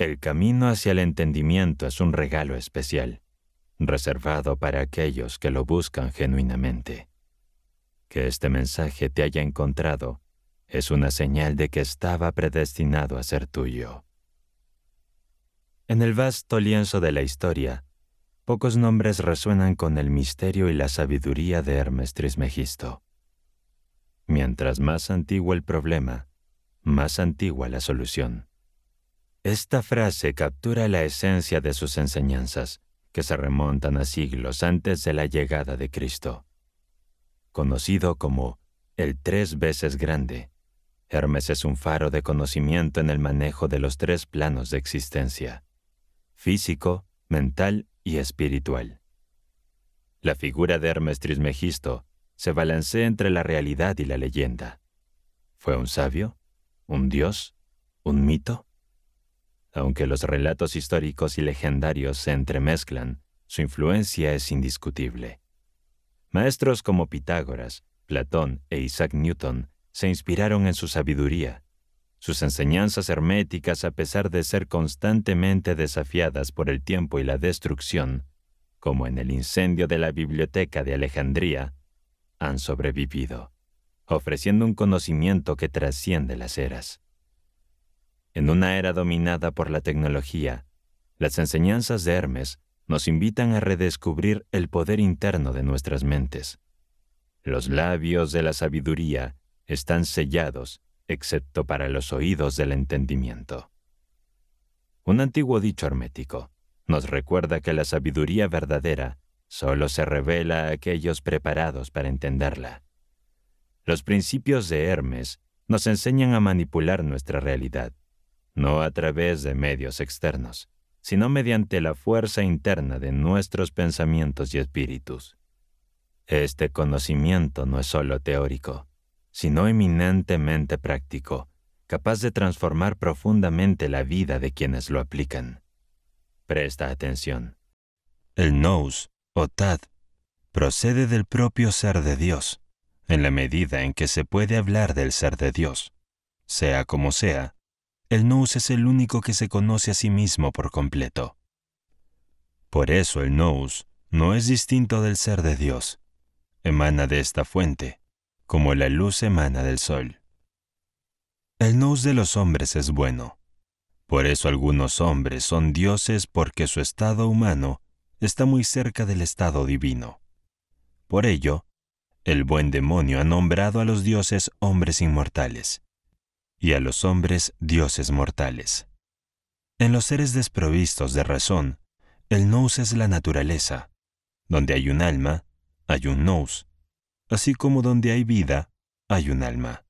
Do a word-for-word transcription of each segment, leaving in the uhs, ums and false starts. El camino hacia el entendimiento es un regalo especial, reservado para aquellos que lo buscan genuinamente. Que este mensaje te haya encontrado es una señal de que estaba predestinado a ser tuyo. En el vasto lienzo de la historia, pocos nombres resuenan con el misterio y la sabiduría de Hermes Trismegisto. Mientras más antiguo el problema, más antigua la solución. Esta frase captura la esencia de sus enseñanzas, que se remontan a siglos antes de la llegada de Cristo. Conocido como el tres veces grande, Hermes es un faro de conocimiento en el manejo de los tres planos de existencia: físico, mental y espiritual. La figura de Hermes Trismegisto se balancea entre la realidad y la leyenda. ¿Fue un sabio? ¿Un dios? ¿Un mito? Aunque los relatos históricos y legendarios se entremezclan, su influencia es indiscutible. Maestros como Pitágoras, Platón e Isaac Newton se inspiraron en su sabiduría. Sus enseñanzas herméticas, a pesar de ser constantemente desafiadas por el tiempo y la destrucción, como en el incendio de la Biblioteca de Alejandría, han sobrevivido, ofreciendo un conocimiento que trasciende las eras. En una era dominada por la tecnología, las enseñanzas de Hermes nos invitan a redescubrir el poder interno de nuestras mentes. Los labios de la sabiduría están sellados, excepto para los oídos del entendimiento. Un antiguo dicho hermético nos recuerda que la sabiduría verdadera solo se revela a aquellos preparados para entenderla. Los principios de Hermes nos enseñan a manipular nuestra realidad, no a través de medios externos, sino mediante la fuerza interna de nuestros pensamientos y espíritus. Este conocimiento no es solo teórico, sino eminentemente práctico, capaz de transformar profundamente la vida de quienes lo aplican. Presta atención. El nous, o Tad, procede del propio ser de Dios, en la medida en que se puede hablar del ser de Dios. Sea como sea, el nous es el único que se conoce a sí mismo por completo. Por eso el nous no es distinto del ser de Dios. Emana de esta fuente, como la luz emana del sol. El nous de los hombres es bueno. Por eso algunos hombres son dioses, porque su estado humano está muy cerca del estado divino. Por ello, el buen demonio ha nombrado a los dioses hombres inmortales, y a los hombres dioses mortales. En los seres desprovistos de razón, el nous es la naturaleza. Donde hay un alma, hay un nous, así como donde hay vida, hay un alma.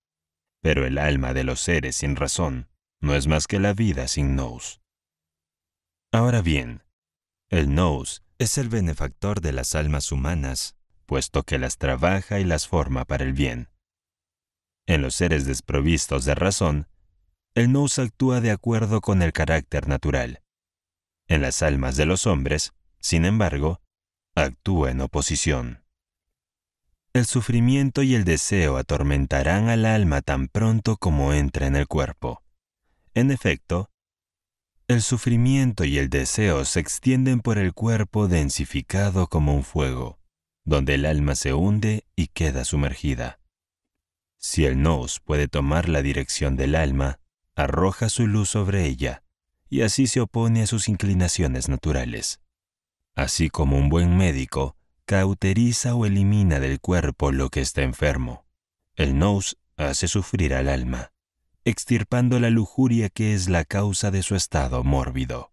Pero el alma de los seres sin razón no es más que la vida sin nous. Ahora bien, el nous es el benefactor de las almas humanas, puesto que las trabaja y las forma para el bien. En los seres desprovistos de razón, el nous actúa de acuerdo con el carácter natural. En las almas de los hombres, sin embargo, actúa en oposición. El sufrimiento y el deseo atormentarán al alma tan pronto como entra en el cuerpo. En efecto, el sufrimiento y el deseo se extienden por el cuerpo densificado como un fuego, donde el alma se hunde y queda sumergida. Si el nous puede tomar la dirección del alma, arroja su luz sobre ella, y así se opone a sus inclinaciones naturales. Así como un buen médico cauteriza o elimina del cuerpo lo que está enfermo, el nous hace sufrir al alma, extirpando la lujuria que es la causa de su estado mórbido.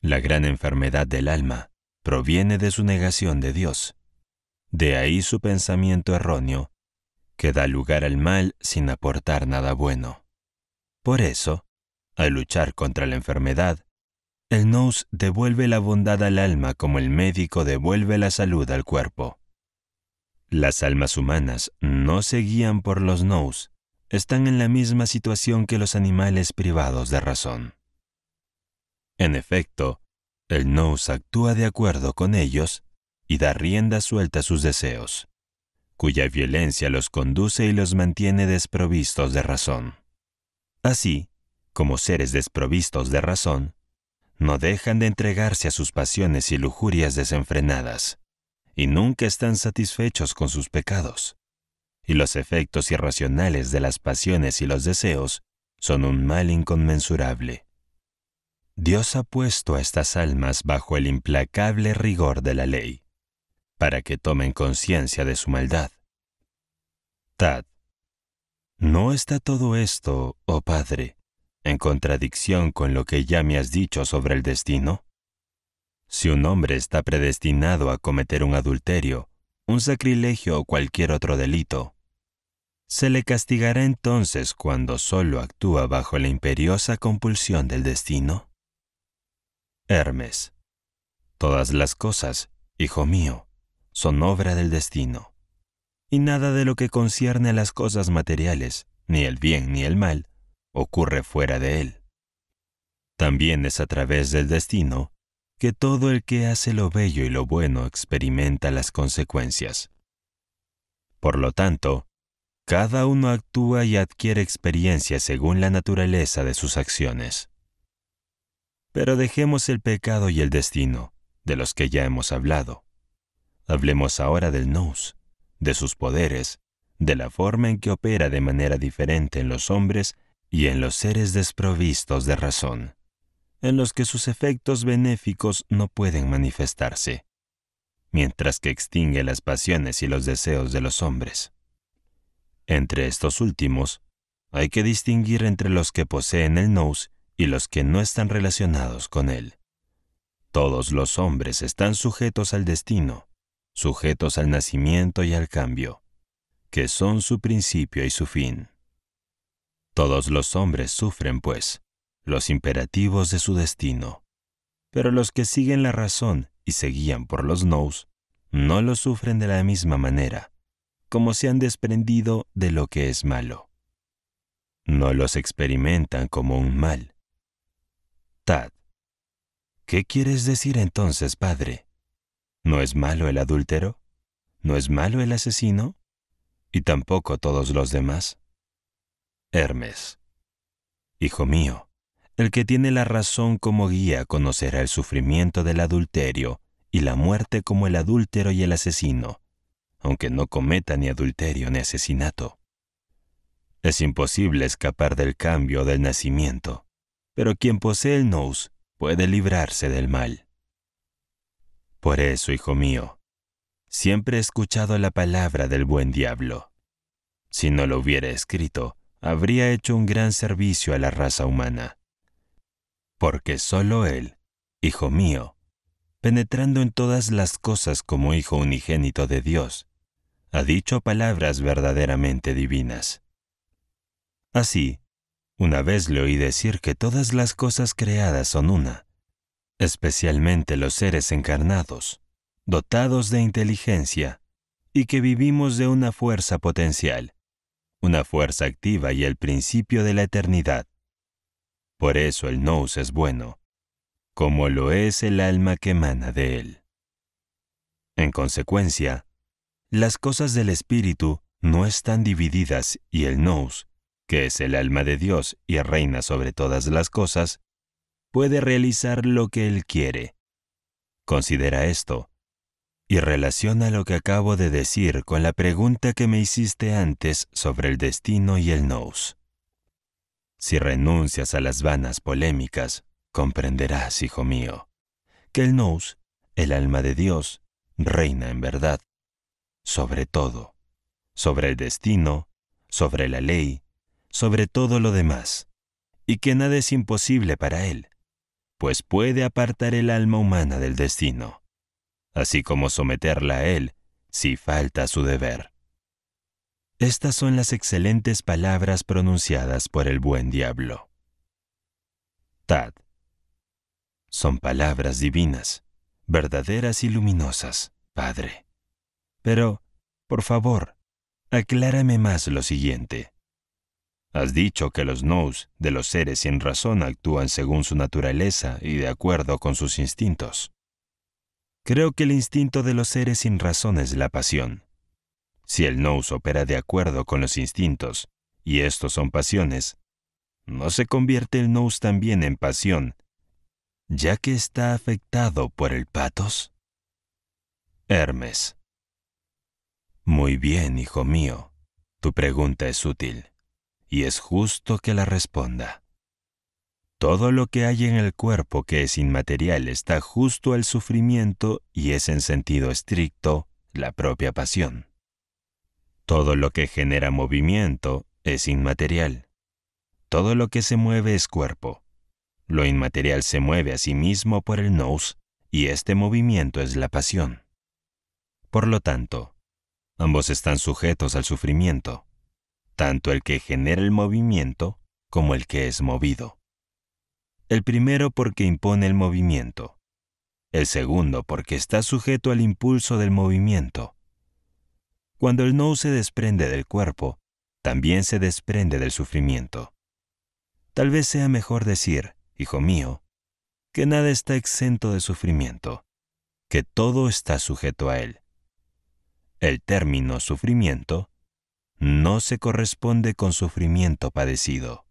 La gran enfermedad del alma proviene de su negación de Dios. De ahí su pensamiento erróneo, que da lugar al mal sin aportar nada bueno. Por eso, al luchar contra la enfermedad, el nous devuelve la bondad al alma como el médico devuelve la salud al cuerpo. Las almas humanas no se guían por los nous, están en la misma situación que los animales privados de razón. En efecto, el nous actúa de acuerdo con ellos y da rienda suelta a sus deseos, cuya violencia los conduce y los mantiene desprovistos de razón. Así, como seres desprovistos de razón, no dejan de entregarse a sus pasiones y lujurias desenfrenadas, y nunca están satisfechos con sus pecados. Y los efectos irracionales de las pasiones y los deseos son un mal inconmensurable. Dios ha puesto a estas almas bajo el implacable rigor de la ley, para que tomen conciencia de su maldad. Tad. ¿No está todo esto, oh Padre, en contradicción con lo que ya me has dicho sobre el destino? Si un hombre está predestinado a cometer un adulterio, un sacrilegio o cualquier otro delito, se le castigará entonces cuando solo actúa bajo la imperiosa compulsión del destino. Hermes. Todas las cosas, hijo mío, son obra del destino, y nada de lo que concierne a las cosas materiales, ni el bien ni el mal, ocurre fuera de él. También es a través del destino que todo el que hace lo bello y lo bueno experimenta las consecuencias. Por lo tanto, cada uno actúa y adquiere experiencia según la naturaleza de sus acciones. Pero dejemos el pecado y el destino, de los que ya hemos hablado. Hablemos ahora del nous, de sus poderes, de la forma en que opera de manera diferente en los hombres y en los seres desprovistos de razón, en los que sus efectos benéficos no pueden manifestarse, mientras que extingue las pasiones y los deseos de los hombres. Entre estos últimos, hay que distinguir entre los que poseen el nous y los que no están relacionados con él. Todos los hombres están sujetos al destino, sujetos al nacimiento y al cambio, que son su principio y su fin. Todos los hombres sufren, pues, los imperativos de su destino, pero los que siguen la razón y se guían por los nous, no los sufren de la misma manera, como se han desprendido de lo que es malo. No los experimentan como un mal. Tad. ¿Qué quieres decir entonces, Padre? ¿No es malo el adúltero? ¿No es malo el asesino? Y tampoco todos los demás. Hermes. Hijo mío, el que tiene la razón como guía conocerá el sufrimiento del adulterio y la muerte como el adúltero y el asesino, aunque no cometa ni adulterio ni asesinato. Es imposible escapar del cambio del nacimiento, pero quien posee el nous puede librarse del mal. Por eso, hijo mío, siempre he escuchado la palabra del buen diablo. Si no lo hubiera escrito, habría hecho un gran servicio a la raza humana. Porque solo él, hijo mío, penetrando en todas las cosas como hijo unigénito de Dios, ha dicho palabras verdaderamente divinas. Así, una vez le oí decir que todas las cosas creadas son una, especialmente los seres encarnados, dotados de inteligencia, y que vivimos de una fuerza potencial, una fuerza activa y el principio de la eternidad. Por eso el nous es bueno, como lo es el alma que emana de él. En consecuencia, las cosas del espíritu no están divididas y el nous, que es el alma de Dios y reina sobre todas las cosas, puede realizar lo que él quiere. Considera esto y relaciona lo que acabo de decir con la pregunta que me hiciste antes sobre el destino y el nous. Si renuncias a las vanas polémicas, comprenderás, hijo mío, que el nous, el alma de Dios, reina en verdad, sobre todo, sobre el destino, sobre la ley, sobre todo lo demás, y que nada es imposible para él, pues puede apartar el alma humana del destino, así como someterla a él si falta su deber. Estas son las excelentes palabras pronunciadas por el buen diablo. Tad. Son palabras divinas, verdaderas y luminosas, Padre. Pero, por favor, aclárame más lo siguiente. Has dicho que los nous de los seres sin razón actúan según su naturaleza y de acuerdo con sus instintos. Creo que el instinto de los seres sin razón es la pasión. Si el nous opera de acuerdo con los instintos, y estos son pasiones, no se convierte el nous también en pasión, ya que está afectado por el patos? Hermes. Muy bien, hijo mío. Tu pregunta es útil, y es justo que la responda. Todo lo que hay en el cuerpo que es inmaterial está justo al sufrimiento y es en sentido estricto la propia pasión. Todo lo que genera movimiento es inmaterial. Todo lo que se mueve es cuerpo. Lo inmaterial se mueve a sí mismo por el nous, y este movimiento es la pasión. Por lo tanto, ambos están sujetos al sufrimiento, tanto el que genera el movimiento como el que es movido. El primero porque impone el movimiento, el segundo porque está sujeto al impulso del movimiento. Cuando el nous se desprende del cuerpo, también se desprende del sufrimiento. Tal vez sea mejor decir, hijo mío, que nada está exento de sufrimiento, que todo está sujeto a él. El término sufrimiento no se corresponde con sufrimiento padecido.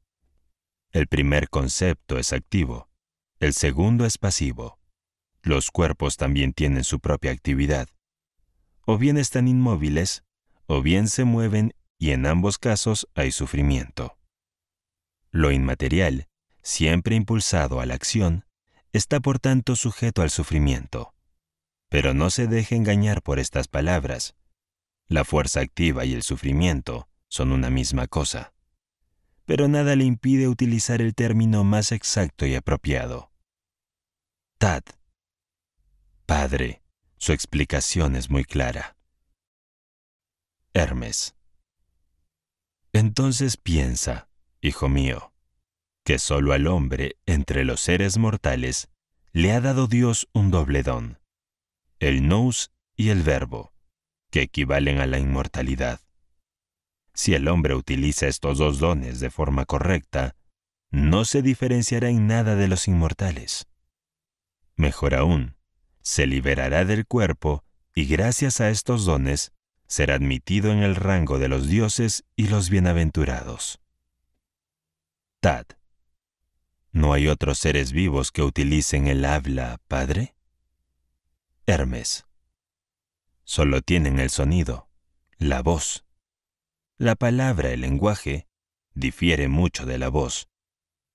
El primer concepto es activo, el segundo es pasivo. Los cuerpos también tienen su propia actividad. O bien están inmóviles, o bien se mueven y en ambos casos hay sufrimiento. Lo inmaterial, siempre impulsado a la acción, está por tanto sujeto al sufrimiento. Pero no se deje engañar por estas palabras. La fuerza activa y el sufrimiento son una misma cosa. Pero nada le impide utilizar el término más exacto y apropiado. Tad. Padre, su explicación es muy clara. Hermes. Entonces piensa, hijo mío, que solo al hombre, entre los seres mortales, le ha dado Dios un doble don, el nous y el verbo, que equivalen a la inmortalidad. Si el hombre utiliza estos dos dones de forma correcta, no se diferenciará en nada de los inmortales. Mejor aún, se liberará del cuerpo y gracias a estos dones será admitido en el rango de los dioses y los bienaventurados. Tad. ¿No hay otros seres vivos que utilicen el habla, padre? Hermes. Solo tienen el sonido, la voz. La palabra, el lenguaje, difiere mucho de la voz,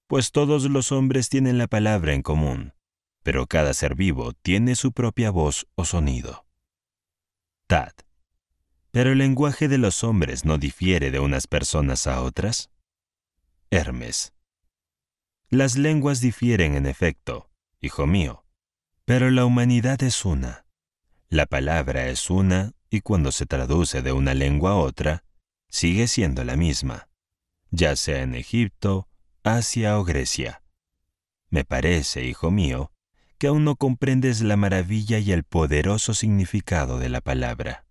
pues todos los hombres tienen la palabra en común, pero cada ser vivo tiene su propia voz o sonido. Tad. ¿Pero el lenguaje de los hombres no difiere de unas personas a otras? Hermes. Las lenguas difieren en efecto, hijo mío, pero la humanidad es una. La palabra es una y cuando se traduce de una lengua a otra, sigue siendo la misma, ya sea en Egipto, Asia o Grecia. Me parece, hijo mío, que aún no comprendes la maravilla y el poderoso significado de la palabra.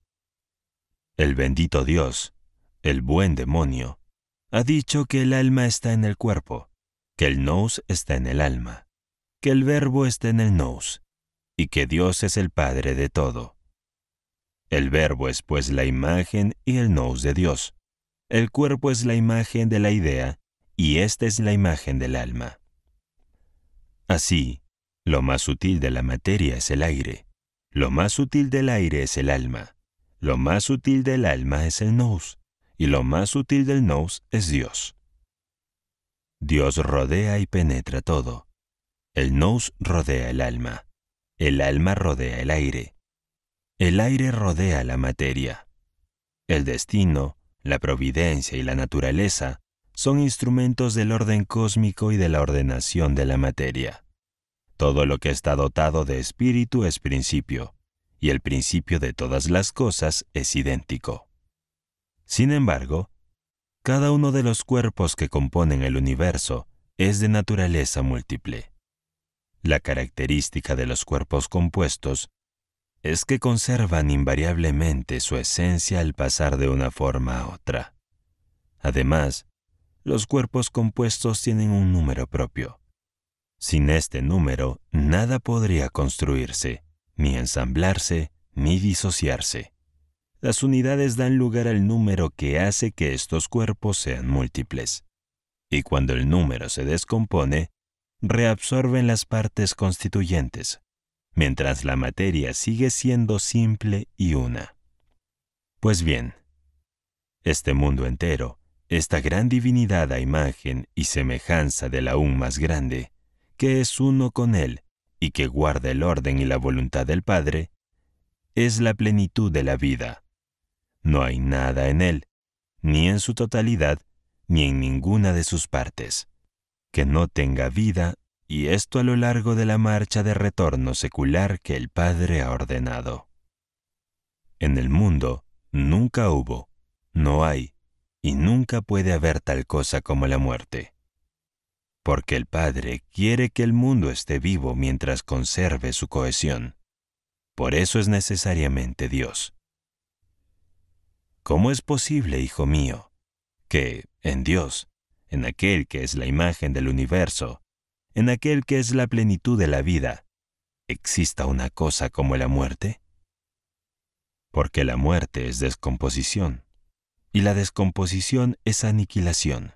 El bendito Dios, el buen demonio, ha dicho que el alma está en el cuerpo, que el nous está en el alma, que el verbo está en el nous, y que Dios es el Padre de todo. El verbo es pues la imagen y el nous de Dios. El cuerpo es la imagen de la idea, y esta es la imagen del alma. Así, lo más sutil de la materia es el aire, lo más sutil del aire es el alma, lo más sutil del alma es el nous, y lo más sutil del nous es Dios. Dios rodea y penetra todo. El nous rodea el alma. El alma rodea el aire. El aire rodea la materia. El destino, la providencia y la naturaleza son instrumentos del orden cósmico y de la ordenación de la materia. Todo lo que está dotado de espíritu es principio, y el principio de todas las cosas es idéntico. Sin embargo, cada uno de los cuerpos que componen el universo es de naturaleza múltiple. La característica de los cuerpos compuestos es que conservan invariablemente su esencia al pasar de una forma a otra. Además, los cuerpos compuestos tienen un número propio. Sin este número, nada podría construirse, ni ensamblarse, ni disociarse. Las unidades dan lugar al número que hace que estos cuerpos sean múltiples. y cuando el número se descompone, reabsorben las partes constituyentes, mientras la materia sigue siendo simple y una. Pues bien, este mundo entero, esta gran divinidad a imagen y semejanza del aún más grande, que es uno con él y que guarda el orden y la voluntad del Padre, es la plenitud de la vida. No hay nada en él, ni en su totalidad, ni en ninguna de sus partes, que no tenga vida, y esto a lo largo de la marcha de retorno secular que el Padre ha ordenado. En el mundo nunca hubo, no hay, y nunca puede haber tal cosa como la muerte, porque el Padre quiere que el mundo esté vivo mientras conserve su cohesión. Por eso es necesariamente Dios. ¿Cómo es posible, hijo mío, que en Dios, en aquel que es la imagen del universo, en aquel que es la plenitud de la vida, exista una cosa como la muerte? Porque la muerte es descomposición, y la descomposición es aniquilación.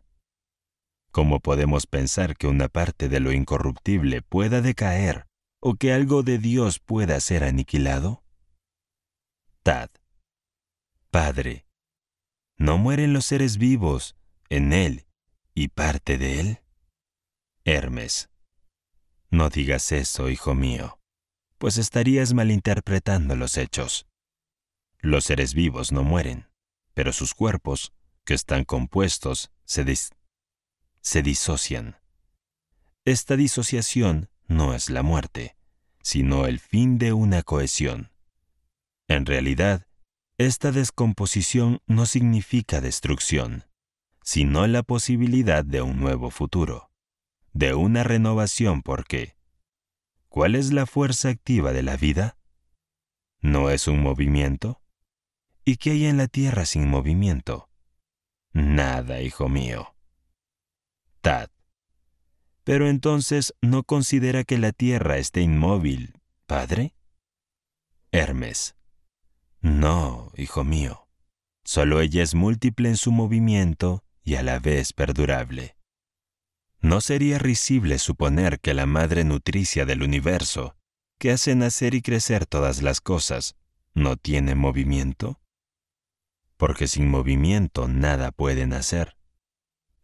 ¿Cómo podemos pensar que una parte de lo incorruptible pueda decaer o que algo de Dios pueda ser aniquilado? Tad, Padre, ¿no mueren los seres vivos en Él y parte de Él? Hermes, no digas eso, hijo mío, pues estarías malinterpretando los hechos. Los seres vivos no mueren, pero sus cuerpos, que están compuestos, se dis... se disocian. Esta disociación no es la muerte, sino el fin de una cohesión. En realidad, esta descomposición no significa destrucción, sino la posibilidad de un nuevo futuro, de una renovación, porque ¿cuál es la fuerza activa de la vida? ¿No es un movimiento? ¿Y qué hay en la tierra sin movimiento? Nada, hijo mío. Tad, pero entonces, ¿no considera que la tierra esté inmóvil, Padre? Hermes, no, hijo mío. Solo ella es múltiple en su movimiento y a la vez perdurable. ¿No sería risible suponer que la madre nutricia del universo, que hace nacer y crecer todas las cosas, no tiene movimiento? Porque sin movimiento nada puede nacer.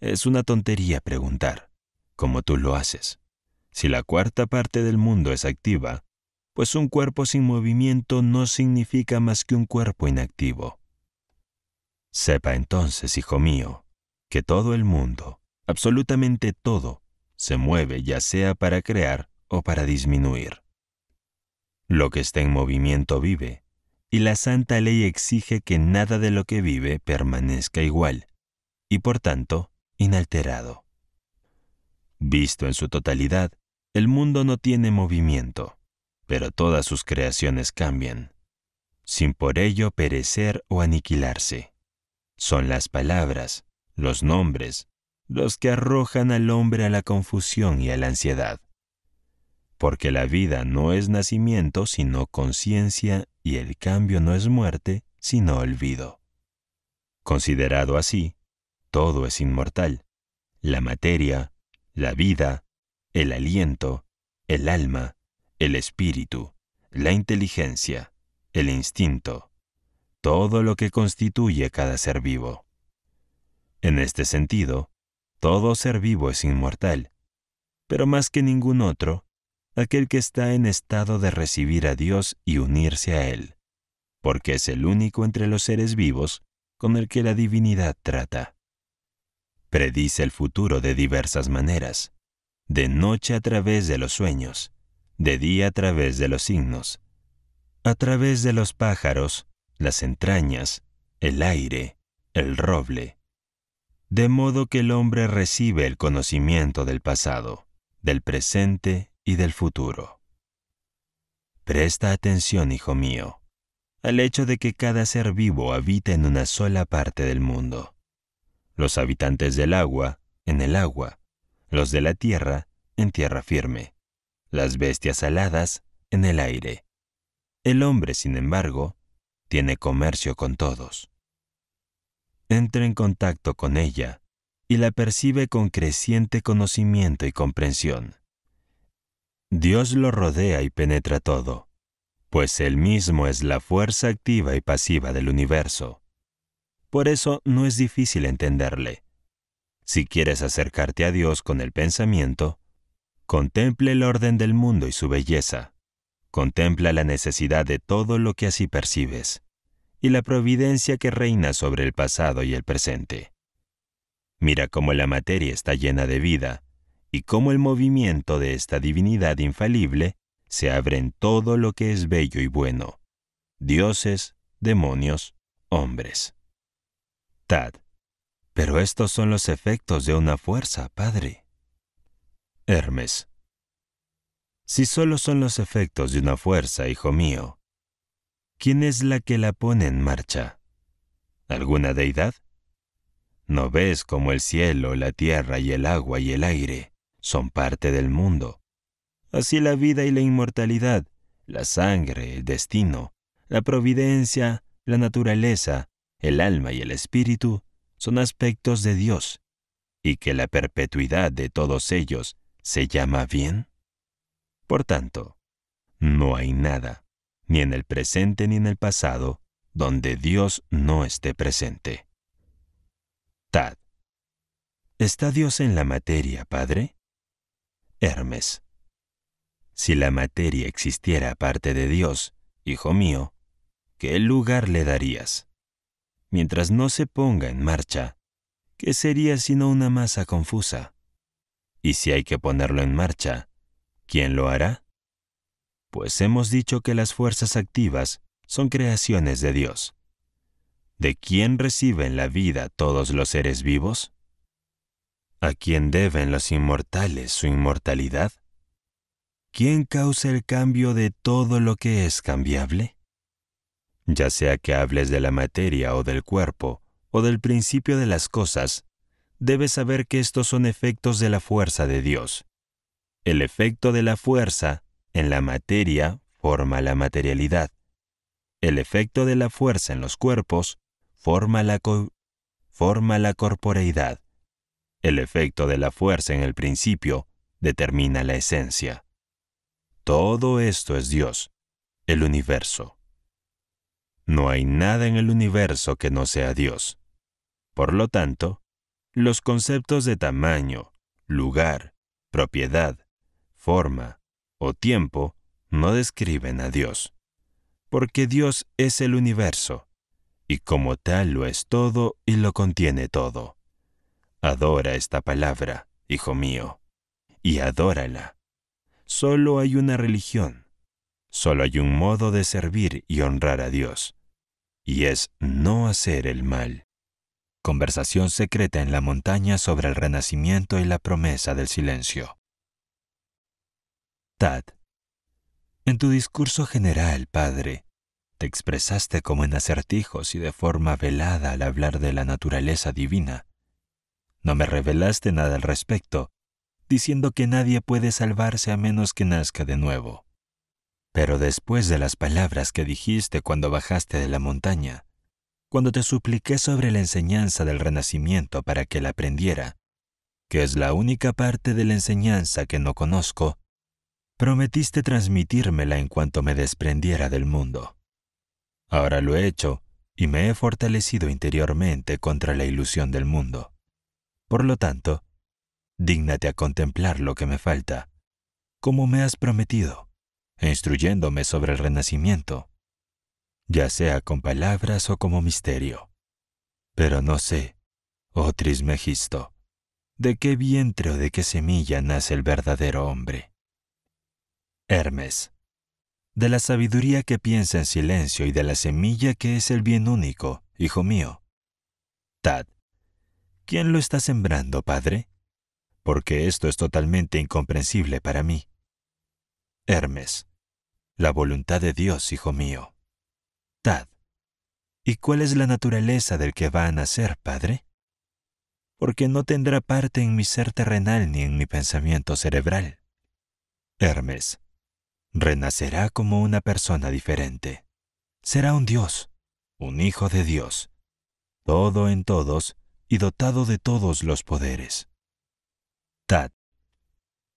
Es una tontería preguntar, como tú lo haces, si la cuarta parte del mundo es activa, pues un cuerpo sin movimiento no significa más que un cuerpo inactivo. Sepa entonces, hijo mío, que todo el mundo, absolutamente todo, se mueve ya sea para crear o para disminuir. Lo que está en movimiento vive, y la santa ley exige que nada de lo que vive permanezca igual, y por tanto, inalterado. Visto en su totalidad, el mundo no tiene movimiento, pero todas sus creaciones cambian, sin por ello perecer o aniquilarse. Son las palabras, los nombres, los que arrojan al hombre a la confusión y a la ansiedad, porque la vida no es nacimiento sino conciencia y el cambio no es muerte sino olvido. Considerado así, todo es inmortal, la materia, la vida, el aliento, el alma, el espíritu, la inteligencia, el instinto, todo lo que constituye cada ser vivo. En este sentido, todo ser vivo es inmortal, pero más que ningún otro, aquel que está en estado de recibir a Dios y unirse a Él, porque es el único entre los seres vivos con el que la divinidad trata. Predice el futuro de diversas maneras, de noche a través de los sueños, de día a través de los signos, a través de los pájaros, las entrañas, el aire, el roble, de modo que el hombre recibe el conocimiento del pasado, del presente y del futuro. Presta atención, hijo mío, al hecho de que cada ser vivo habita en una sola parte del mundo. Los habitantes del agua, en el agua, los de la tierra, en tierra firme, las bestias aladas, en el aire. El hombre, sin embargo, tiene comercio con todos. Entra en contacto con ella y la percibe con creciente conocimiento y comprensión. Dios lo rodea y penetra todo, pues Él mismo es la fuerza activa y pasiva del universo. Por eso no es difícil entenderle. Si quieres acercarte a Dios con el pensamiento, contemple el orden del mundo y su belleza. Contempla la necesidad de todo lo que así percibes, y la providencia que reina sobre el pasado y el presente. Mira cómo la materia está llena de vida, y cómo el movimiento de esta divinidad infalible se abre en todo lo que es bello y bueno. Dioses, demonios, hombres. Tad. Pero estos son los efectos de una fuerza, padre. Hermes. Si solo son los efectos de una fuerza, hijo mío, ¿quién es la que la pone en marcha? ¿Alguna deidad? ¿No ves cómo el cielo, la tierra y el agua y el aire son parte del mundo? Así la vida y la inmortalidad, la sangre, el destino, la providencia, la naturaleza, el alma y el espíritu son aspectos de Dios, y que la perpetuidad de todos ellos se llama bien. Por tanto, no hay nada, ni en el presente ni en el pasado, donde Dios no esté presente. Tad. ¿Está Dios en la materia, padre? Hermes. Si la materia existiera aparte de Dios, hijo mío, ¿qué lugar le darías? Mientras no se ponga en marcha, ¿qué sería sino una masa confusa? Y si hay que ponerlo en marcha, ¿quién lo hará? Pues hemos dicho que las fuerzas activas son creaciones de Dios. ¿De quién reciben la vida todos los seres vivos? ¿A quién deben los inmortales su inmortalidad? ¿Quién causa el cambio de todo lo que es cambiable? Ya sea que hables de la materia o del cuerpo, o del principio de las cosas, debes saber que estos son efectos de la fuerza de Dios. El efecto de la fuerza en la materia forma la materialidad. El efecto de la fuerza en los cuerpos forma la, co forma la corporeidad. El efecto de la fuerza en el principio determina la esencia. Todo esto es Dios, el universo. No hay nada en el universo que no sea Dios. Por lo tanto, los conceptos de tamaño, lugar, propiedad, forma o tiempo no describen a Dios, porque Dios es el universo, y como tal lo es todo y lo contiene todo. Adora esta palabra, hijo mío, y adórala. Solo hay una religión, solo hay un modo de servir y honrar a Dios, y es no hacer el mal. Conversación secreta en la montaña sobre el renacimiento y la promesa del silencio. Tad. En tu discurso general, padre, te expresaste como en acertijos y de forma velada al hablar de la naturaleza divina. No me revelaste nada al respecto, diciendo que nadie puede salvarse a menos que nazca de nuevo. Pero después de las palabras que dijiste cuando bajaste de la montaña, cuando te supliqué sobre la enseñanza del renacimiento para que la aprendiera, que es la única parte de la enseñanza que no conozco, prometiste transmitírmela en cuanto me desprendiera del mundo. Ahora lo he hecho y me he fortalecido interiormente contra la ilusión del mundo. Por lo tanto, dígnate a contemplar lo que me falta, como me has prometido, e instruyéndome sobre el renacimiento, ya sea con palabras o como misterio. Pero no sé, oh Trismegisto, de qué vientre o de qué semilla nace el verdadero hombre. Hermes. De la sabiduría que piensa en silencio y de la semilla que es el bien único, hijo mío. Tad. ¿Quién lo está sembrando, padre? Porque esto es totalmente incomprensible para mí. Hermes. La voluntad de Dios, hijo mío. Tad. ¿Y cuál es la naturaleza del que va a nacer, padre? Porque no tendrá parte en mi ser terrenal ni en mi pensamiento cerebral. Hermes. Renacerá como una persona diferente. Será un Dios, un hijo de Dios, todo en todos y dotado de todos los poderes. Tad.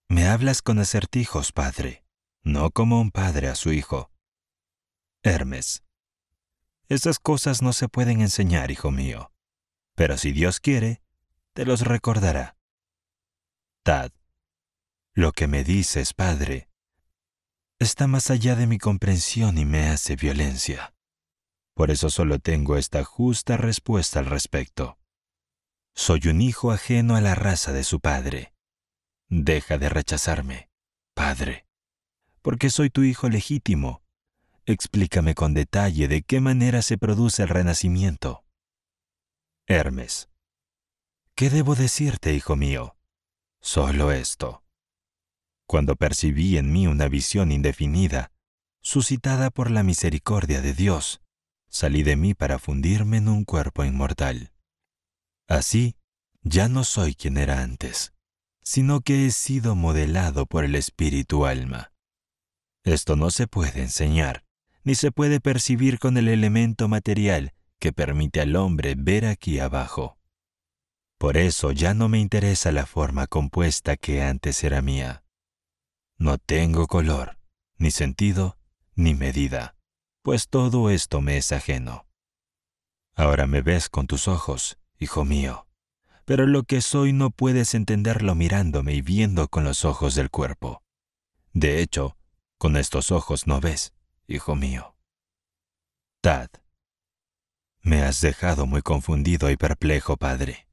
Me hablas con acertijos, padre, no como un padre a su hijo. Hermes. Esas cosas no se pueden enseñar, hijo mío, pero si Dios quiere, te los recordará. Tad. Lo que me dices, padre, está más allá de mi comprensión y me hace violencia. Por eso solo tengo esta justa respuesta al respecto. Soy un hijo ajeno a la raza de su padre. Deja de rechazarme, padre, porque soy tu hijo legítimo. Explícame con detalle de qué manera se produce el renacimiento. Hermes. ¿Qué debo decirte, hijo mío? Solo esto. Cuando percibí en mí una visión indefinida, suscitada por la misericordia de Dios, salí de mí para fundirme en un cuerpo inmortal. Así, ya no soy quien era antes, sino que he sido modelado por el espíritu alma. Esto no se puede enseñar, ni se puede percibir con el elemento material que permite al hombre ver aquí abajo. Por eso ya no me interesa la forma compuesta que antes era mía. No tengo color, ni sentido, ni medida, pues todo esto me es ajeno. Ahora me ves con tus ojos, hijo mío, pero lo que soy no puedes entenderlo mirándome y viendo con los ojos del cuerpo. De hecho, con estos ojos no ves, hijo mío. Tad. Me has dejado muy confundido y perplejo, padre,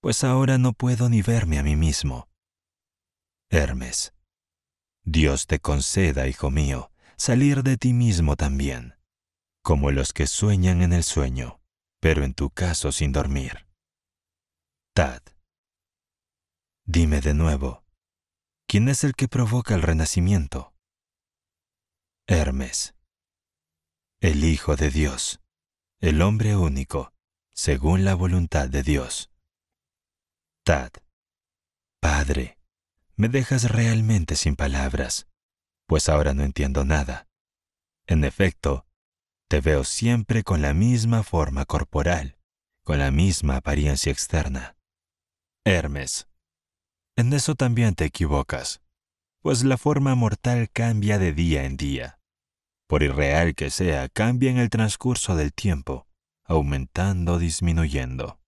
pues ahora no puedo ni verme a mí mismo. Hermes. Dios te conceda, hijo mío, salir de ti mismo también, como los que sueñan en el sueño, pero en tu caso sin dormir. Tad. Dime de nuevo, ¿quién es el que provoca el renacimiento? Hermes. El Hijo de Dios, el hombre único, según la voluntad de Dios. Tad. Padre. Me dejas realmente sin palabras, pues ahora no entiendo nada. En efecto, te veo siempre con la misma forma corporal, con la misma apariencia externa. Hermes. En eso también te equivocas, pues la forma mortal cambia de día en día. Por irreal que sea, cambia en el transcurso del tiempo, aumentando o disminuyendo.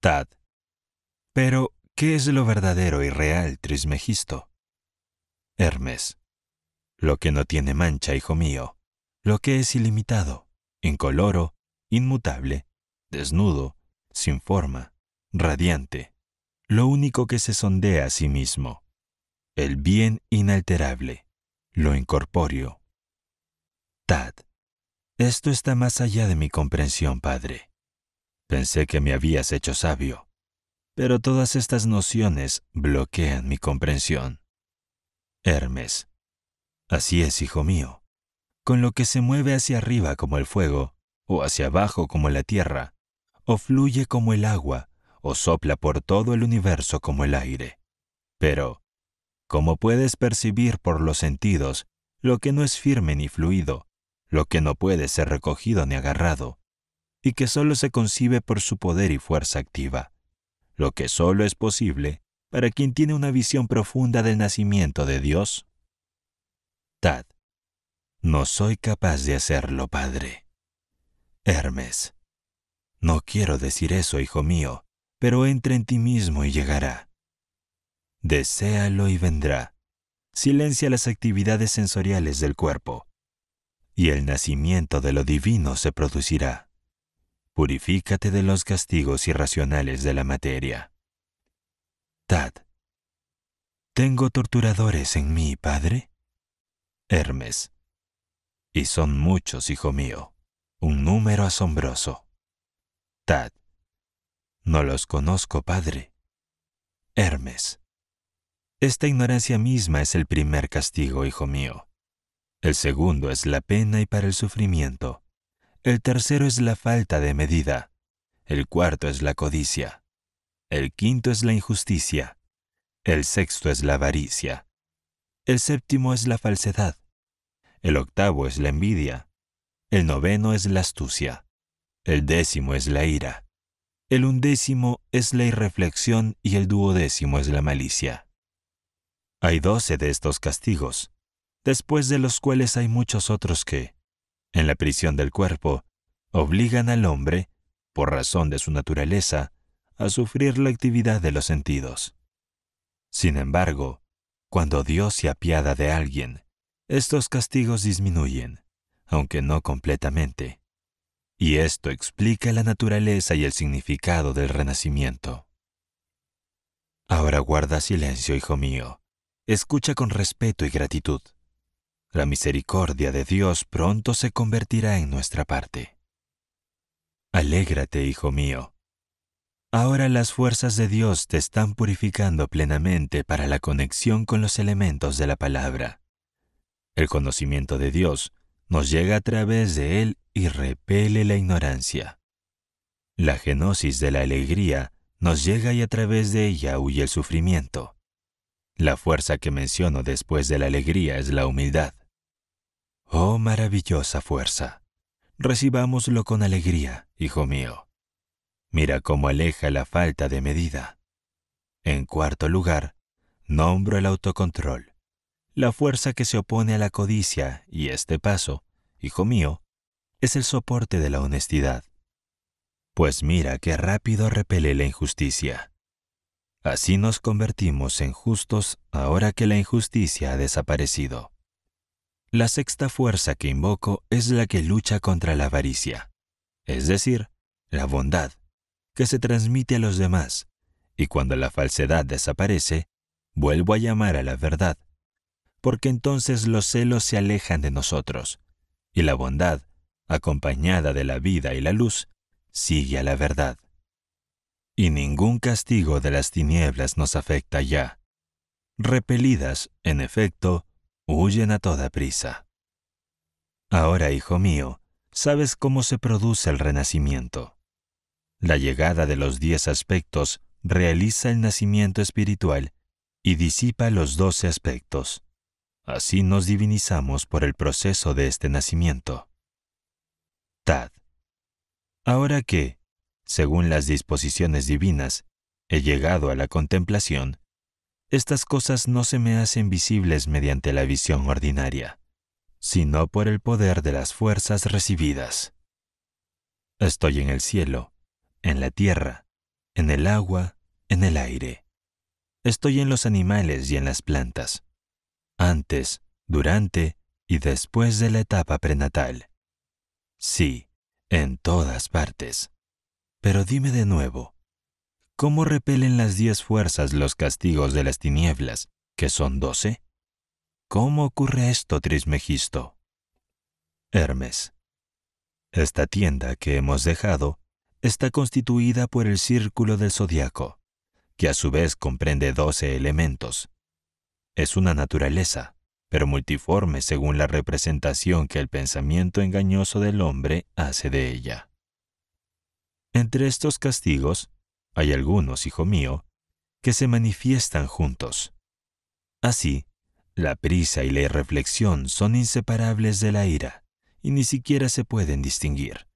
Tad. Pero, ¿qué es lo verdadero y real, Trismegisto? Hermes. Lo que no tiene mancha, hijo mío. Lo que es ilimitado, incoloro, inmutable, desnudo, sin forma, radiante. Lo único que se sondea a sí mismo. El bien inalterable, lo incorpóreo. Tad. Esto está más allá de mi comprensión, padre. Pensé que me habías hecho sabio. Pero todas estas nociones bloquean mi comprensión. Hermes. Así es, hijo mío. Con lo que se mueve hacia arriba como el fuego, o hacia abajo como la tierra, o fluye como el agua, o sopla por todo el universo como el aire. Pero, ¿cómo puedes percibir por los sentidos lo que no es firme ni fluido, lo que no puede ser recogido ni agarrado, y que solo se concibe por su poder y fuerza activa? Lo que solo es posible para quien tiene una visión profunda del nacimiento de Dios. Tad. No soy capaz de hacerlo, padre. Hermes. No quiero decir eso, hijo mío, pero entra en ti mismo y llegará. Deséalo y vendrá. Silencia las actividades sensoriales del cuerpo, y el nacimiento de lo divino se producirá. Purifícate de los castigos irracionales de la materia. Tad. ¿Tengo torturadores en mí, padre? Hermes. Y son muchos, hijo mío. Un número asombroso. Tad. No los conozco, padre. Hermes. Esta ignorancia misma es el primer castigo, hijo mío. El segundo es la pena y para el sufrimiento. El tercero es la falta de medida. El cuarto es la codicia. El quinto es la injusticia. El sexto es la avaricia. El séptimo es la falsedad. El octavo es la envidia. El noveno es la astucia. El décimo es la ira. el undécimo es la irreflexión y el duodécimo es la malicia. Hay doce de estos castigos, después de los cuales hay muchos otros que, en la prisión del cuerpo, obligan al hombre, por razón de su naturaleza, a sufrir la actividad de los sentidos. Sin embargo, cuando Dios se apiada de alguien, estos castigos disminuyen, aunque no completamente. Y esto explica la naturaleza y el significado del renacimiento. Ahora guarda silencio, hijo mío. Escucha con respeto y gratitud. La misericordia de Dios pronto se convertirá en nuestra parte. Alégrate, hijo mío. Ahora las fuerzas de Dios te están purificando plenamente para la conexión con los elementos de la palabra. El conocimiento de Dios nos llega a través de Él y repele la ignorancia. La genosis de la alegría nos llega y a través de ella huye el sufrimiento. La fuerza que menciono después de la alegría es la humildad. ¡Oh, maravillosa fuerza! Recibámoslo con alegría, hijo mío. Mira cómo aleja la falta de medida. En cuarto lugar, nombro el autocontrol. La fuerza que se opone a la codicia, y este paso, hijo mío, es el soporte de la honestidad. Pues mira qué rápido repele la injusticia. Así nos convertimos en justos ahora que la injusticia ha desaparecido. La sexta fuerza que invoco es la que lucha contra la avaricia, es decir, la bondad, que se transmite a los demás, y cuando la falsedad desaparece, vuelvo a llamar a la verdad, porque entonces los celos se alejan de nosotros, y la bondad, acompañada de la vida y la luz, sigue a la verdad. Y ningún castigo de las tinieblas nos afecta ya. Repelidas, en efecto, huyen a toda prisa. Ahora, hijo mío, sabes cómo se produce el renacimiento. La llegada de los diez aspectos realiza el nacimiento espiritual y disipa los doce aspectos. Así nos divinizamos por el proceso de este nacimiento. Tad. Ahora que, según las disposiciones divinas, he llegado a la contemplación, estas cosas no se me hacen visibles mediante la visión ordinaria, sino por el poder de las fuerzas recibidas. Estoy en el cielo, en la tierra, en el agua, en el aire. Estoy en los animales y en las plantas. Antes, durante y después de la etapa prenatal. Sí, en todas partes. Pero dime de nuevo, ¿cómo repelen las diez fuerzas los castigos de las tinieblas, que son doce? ¿Cómo ocurre esto, Trismegisto? Hermes. Esta tienda que hemos dejado está constituida por el círculo del zodiaco, que a su vez comprende doce elementos. Es una naturaleza, pero multiforme según la representación que el pensamiento engañoso del hombre hace de ella. Entre estos castigos, hay algunos, hijo mío, que se manifiestan juntos. Así, la prisa y la irreflexión son inseparables de la ira, y ni siquiera se pueden distinguir.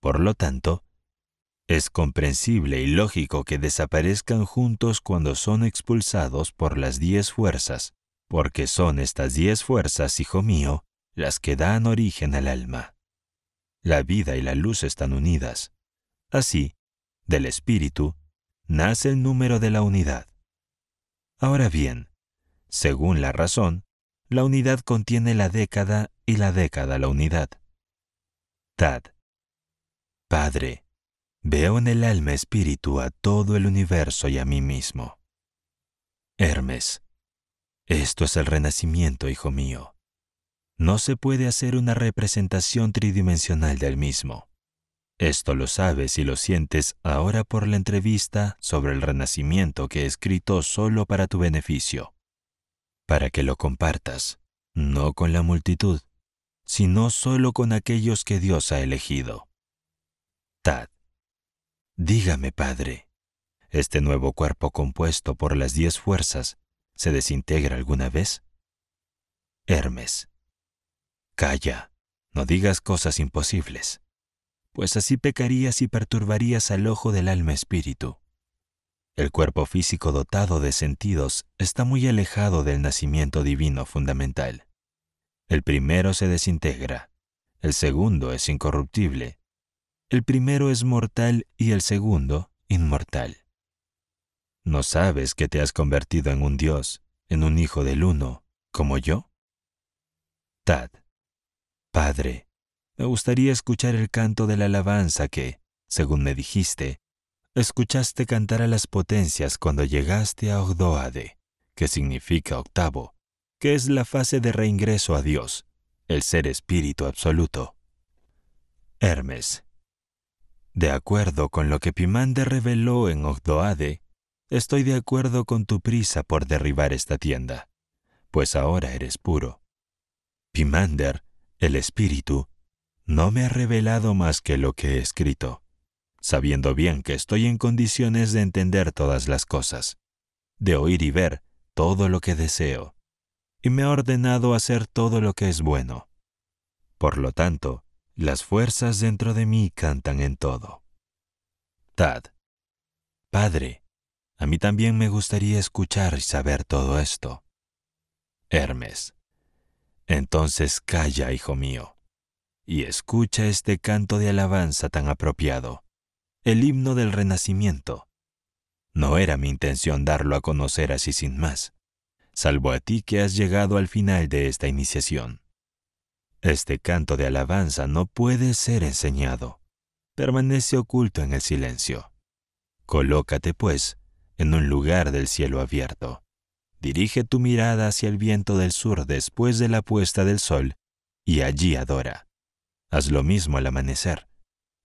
Por lo tanto, es comprensible y lógico que desaparezcan juntos cuando son expulsados por las diez fuerzas, porque son estas diez fuerzas, hijo mío, las que dan origen al alma. La vida y la luz están unidas. Así, del espíritu, nace el número de la unidad. Ahora bien, según la razón, la unidad contiene la década y la década la unidad. Tad. Padre. Veo en el alma espíritu a todo el universo y a mí mismo. Hermes. Esto es el renacimiento, hijo mío. No se puede hacer una representación tridimensional del mismo. Esto lo sabes y lo sientes ahora por la entrevista sobre el renacimiento que he escrito solo para tu beneficio. Para que lo compartas, no con la multitud, sino solo con aquellos que Dios ha elegido. Tad. Dígame, Padre, ¿este nuevo cuerpo compuesto por las diez fuerzas se desintegra alguna vez? Hermes. Calla, no digas cosas imposibles. pues así pecarías y perturbarías al ojo del alma espíritu. El cuerpo físico dotado de sentidos está muy alejado del nacimiento divino fundamental. El primero se desintegra, el segundo es incorruptible. El primero es mortal y el segundo, inmortal. ¿No sabes que te has convertido en un Dios, en un hijo del Uno, como yo? Tad. Padre, me gustaría escuchar el canto de la alabanza que, según me dijiste, escuchaste cantar a las potencias cuando llegaste a Ogdoade, que significa octavo, que es la fase de reingreso a Dios, el ser espíritu absoluto. Hermes. De acuerdo con lo que Pimander reveló en Ogdoade, estoy de acuerdo con tu prisa por derribar esta tienda, pues ahora eres puro. Pimander, el espíritu, no me ha revelado más que lo que he escrito, sabiendo bien que estoy en condiciones de entender todas las cosas, de oír y ver todo lo que deseo, y me ha ordenado hacer todo lo que es bueno. Por lo tanto, las fuerzas dentro de mí cantan en todo. Tad. Padre, a mí también me gustaría escuchar y saber todo esto. Hermes. Entonces calla, hijo mío, y escucha este canto de alabanza tan apropiado. El himno del renacimiento. No era mi intención darlo a conocer así sin más, salvo a ti que has llegado al final de esta iniciación. Este canto de alabanza no puede ser enseñado. Permanece oculto en el silencio. Colócate, pues, en un lugar del cielo abierto. Dirige tu mirada hacia el viento del sur después de la puesta del sol y allí adora. Haz lo mismo al amanecer,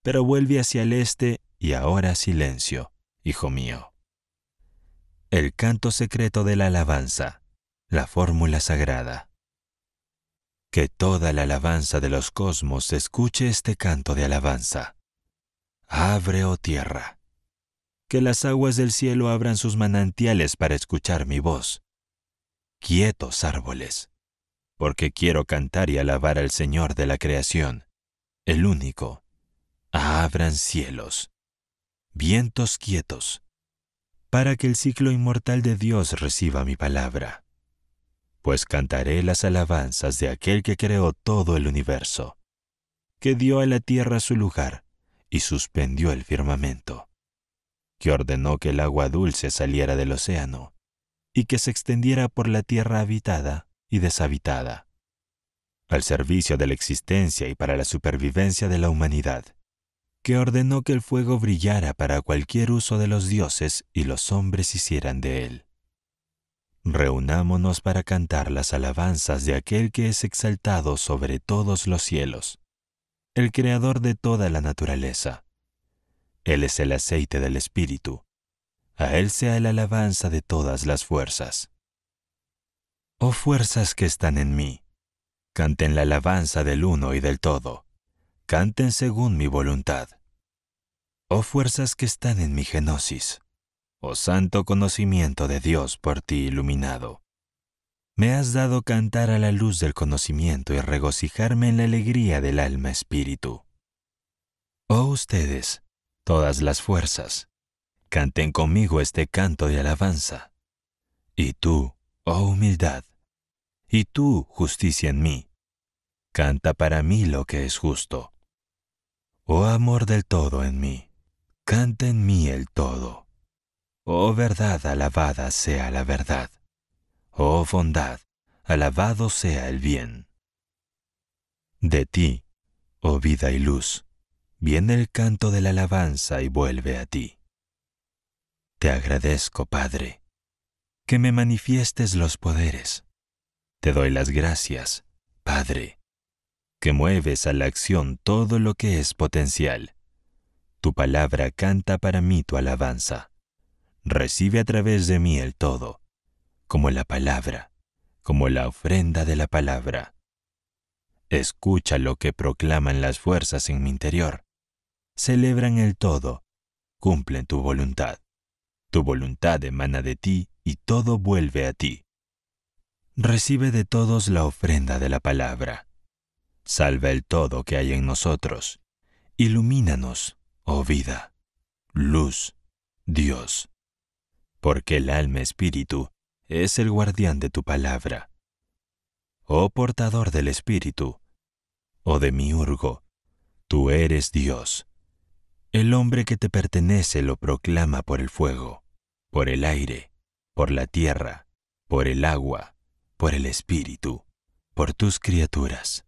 pero vuelve hacia el este y ahora silencio, hijo mío. El canto secreto de la alabanza, la fórmula sagrada. Que toda la alabanza de los cosmos escuche este canto de alabanza. Abre, oh tierra. Que las aguas del cielo abran sus manantiales para escuchar mi voz. Quietos árboles, porque quiero cantar y alabar al Señor de la creación, el único. Abran cielos, vientos quietos, para que el ciclo inmortal de Dios reciba mi palabra. Pues cantaré las alabanzas de aquel que creó todo el universo, que dio a la tierra su lugar y suspendió el firmamento, que ordenó que el agua dulce saliera del océano y que se extendiera por la tierra habitada y deshabitada, al servicio de la existencia y para la supervivencia de la humanidad, que ordenó que el fuego brillara para cualquier uso de los dioses y los hombres hicieran de él. Reunámonos para cantar las alabanzas de aquel que es exaltado sobre todos los cielos, el creador de toda la naturaleza. Él es el aceite del espíritu. A él sea la alabanza de todas las fuerzas. Oh fuerzas que están en mí, canten la alabanza del uno y del todo. Canten según mi voluntad. Oh fuerzas que están en mi genosis, oh santo conocimiento de Dios por ti iluminado. Me has dado cantar a la luz del conocimiento y regocijarme en la alegría del alma espíritu. Oh ustedes, todas las fuerzas, canten conmigo este canto de alabanza. Y tú, oh humildad, y tú, justicia en mí, canta para mí lo que es justo. Oh amor del todo en mí, canta en mí el todo. Oh verdad, alabada sea la verdad. Oh bondad, alabado sea el bien. De ti, oh vida y luz, viene el canto de la alabanza y vuelve a ti. Te agradezco, Padre, que me manifiestes los poderes. Te doy las gracias, Padre, que mueves a la acción todo lo que es potencial. Tu palabra canta para mí tu alabanza. Recibe a través de mí el todo, como la palabra, como la ofrenda de la palabra. Escucha lo que proclaman las fuerzas en mi interior. Celebran el todo, cumplen tu voluntad. Tu voluntad emana de ti y todo vuelve a ti. Recibe de todos la ofrenda de la palabra. Salva el todo que hay en nosotros Ilumínanos, oh vida, luz, Dios, porque el alma espíritu es el guardián de tu palabra. Oh portador del espíritu, oh demiurgo, tú eres Dios. El hombre que te pertenece lo proclama por el fuego, por el aire, por la tierra, por el agua, por el espíritu, por tus criaturas.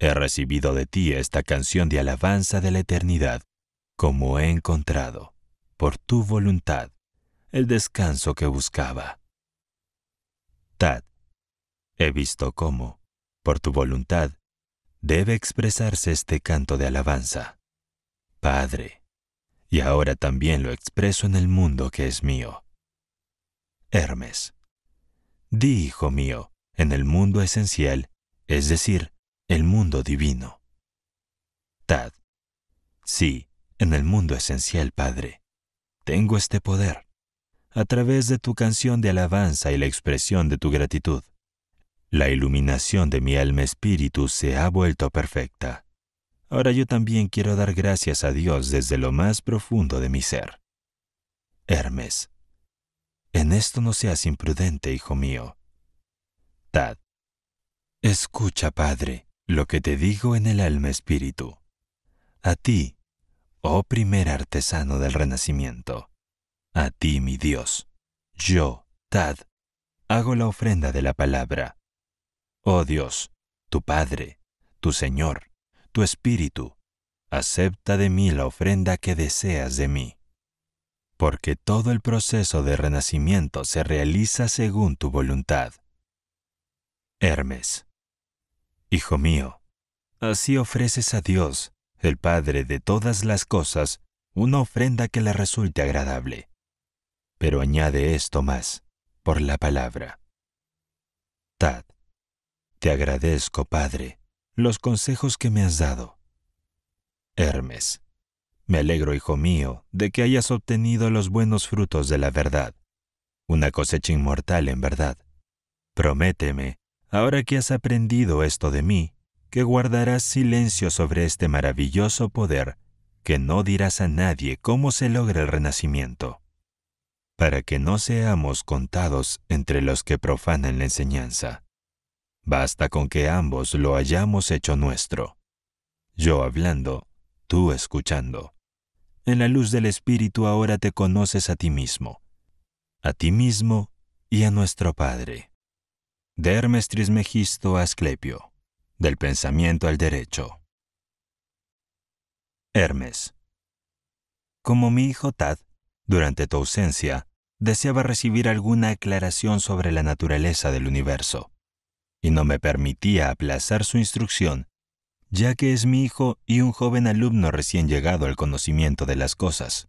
He recibido de ti esta canción de alabanza de la eternidad, como he encontrado, por tu voluntad, el descanso que buscaba. Tad, he visto cómo, por tu voluntad, debe expresarse este canto de alabanza, Padre, y ahora también lo expreso en el mundo que es mío. Hermes, di, hijo mío, en el mundo esencial, es decir, el mundo divino. Tad, sí, en el mundo esencial, Padre, tengo este poder, a través de tu canción de alabanza y la expresión de tu gratitud. La iluminación de mi alma espíritu se ha vuelto perfecta. Ahora yo también quiero dar gracias a Dios desde lo más profundo de mi ser. Hermes, en esto no seas imprudente, hijo mío. Tad, escucha, Padre, lo que te digo en el alma espíritu. A ti, oh primer artesano del renacimiento, a ti, mi Dios, yo, Tad, hago la ofrenda de la palabra. Oh Dios, tu Padre, tu Señor, tu Espíritu, acepta de mí la ofrenda que deseas de mí. Porque todo el proceso de renacimiento se realiza según tu voluntad. Hermes, hijo mío, así ofreces a Dios, el Padre de todas las cosas, una ofrenda que le resulte agradable. Pero añade esto más, por la palabra. Tad, te agradezco, Padre, los consejos que me has dado. Hermes, me alegro, hijo mío, de que hayas obtenido los buenos frutos de la verdad, una cosecha inmortal en verdad. Prométeme, ahora que has aprendido esto de mí, que guardarás silencio sobre este maravilloso poder, que no dirás a nadie cómo se logra el renacimiento, para que no seamos contados entre los que profanan la enseñanza. Basta con que ambos lo hayamos hecho nuestro. Yo hablando, tú escuchando. En la luz del Espíritu ahora te conoces a ti mismo, a ti mismo y a nuestro Padre. De Hermes Trismegisto a Asclepio, del pensamiento al derecho. Hermes. Como mi hijo Tad, durante tu ausencia, deseaba recibir alguna aclaración sobre la naturaleza del universo, y no me permitía aplazar su instrucción, ya que es mi hijo y un joven alumno recién llegado al conocimiento de las cosas.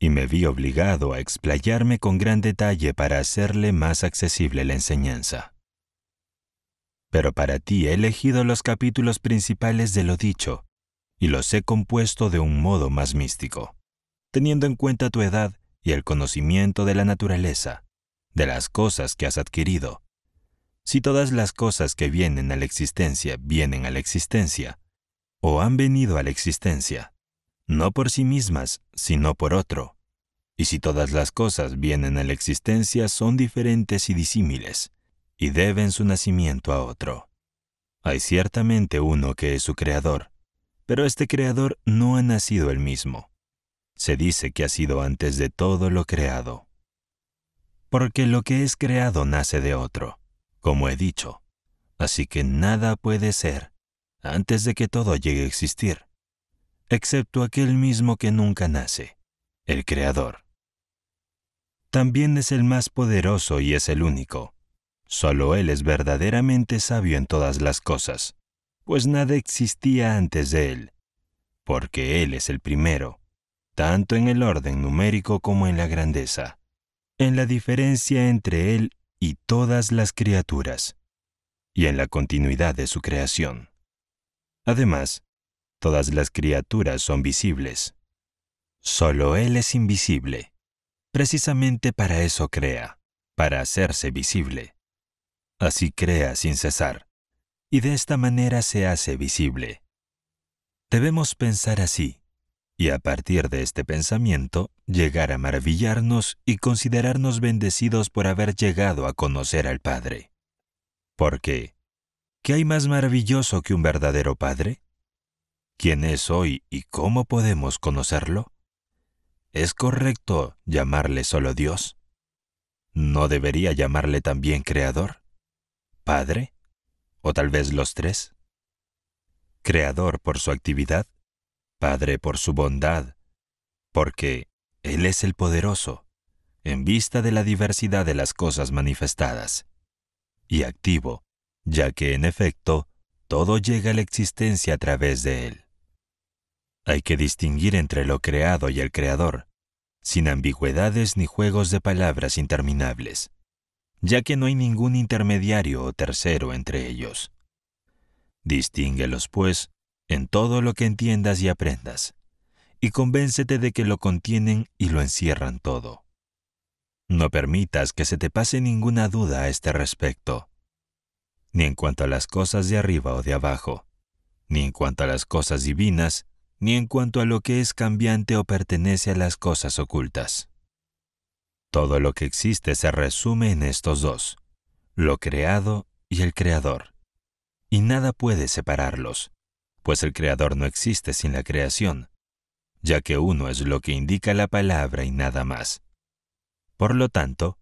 Y me vi obligado a explayarme con gran detalle para hacerle más accesible la enseñanza. Pero para ti he elegido los capítulos principales de lo dicho, y los he compuesto de un modo más místico, teniendo en cuenta tu edad y el conocimiento de la naturaleza, de las cosas que has adquirido. Si todas las cosas que vienen a la existencia vienen a la existencia, o han venido a la existencia, no por sí mismas, sino por otro. Y si todas las cosas vienen a la existencia son diferentes y disímiles, y deben su nacimiento a otro. Hay ciertamente uno que es su creador, pero este creador no ha nacido él mismo. Se dice que ha sido antes de todo lo creado. Porque lo que es creado nace de otro, como he dicho, así que nada puede ser antes de que todo llegue a existir, excepto aquel mismo que nunca nace, el Creador. También es el más poderoso y es el único. Solo Él es verdaderamente sabio en todas las cosas, pues nada existía antes de Él, porque Él es el primero, tanto en el orden numérico como en la grandeza, en la diferencia entre Él y y todas las criaturas, y en la continuidad de su creación. Además, todas las criaturas son visibles. Solo Él es invisible. Precisamente para eso crea, para hacerse visible. Así crea sin cesar, y de esta manera se hace visible. Debemos pensar así, y a partir de este pensamiento, llegar a maravillarnos y considerarnos bendecidos por haber llegado a conocer al Padre. ¿Por qué? ¿Qué hay más maravilloso que un verdadero Padre? ¿Quién es hoy y cómo podemos conocerlo? ¿Es correcto llamarle solo Dios? ¿No debería llamarle también Creador? ¿Padre? ¿O tal vez los tres? Creador por su actividad, Padre por su bondad, porque Él es el poderoso, en vista de la diversidad de las cosas manifestadas, y activo, ya que en efecto, todo llega a la existencia a través de Él. Hay que distinguir entre lo creado y el Creador, sin ambigüedades ni juegos de palabras interminables, ya que no hay ningún intermediario o tercero entre ellos. Distínguelos, pues, en todo lo que entiendas y aprendas, y convéncete de que lo contienen y lo encierran todo. No permitas que se te pase ninguna duda a este respecto, ni en cuanto a las cosas de arriba o de abajo, ni en cuanto a las cosas divinas, ni en cuanto a lo que es cambiante o pertenece a las cosas ocultas. Todo lo que existe se resume en estos dos, lo creado y el Creador, y nada puede separarlos, pues el Creador no existe sin la creación, ya que uno es lo que indica la palabra y nada más. Por lo tanto,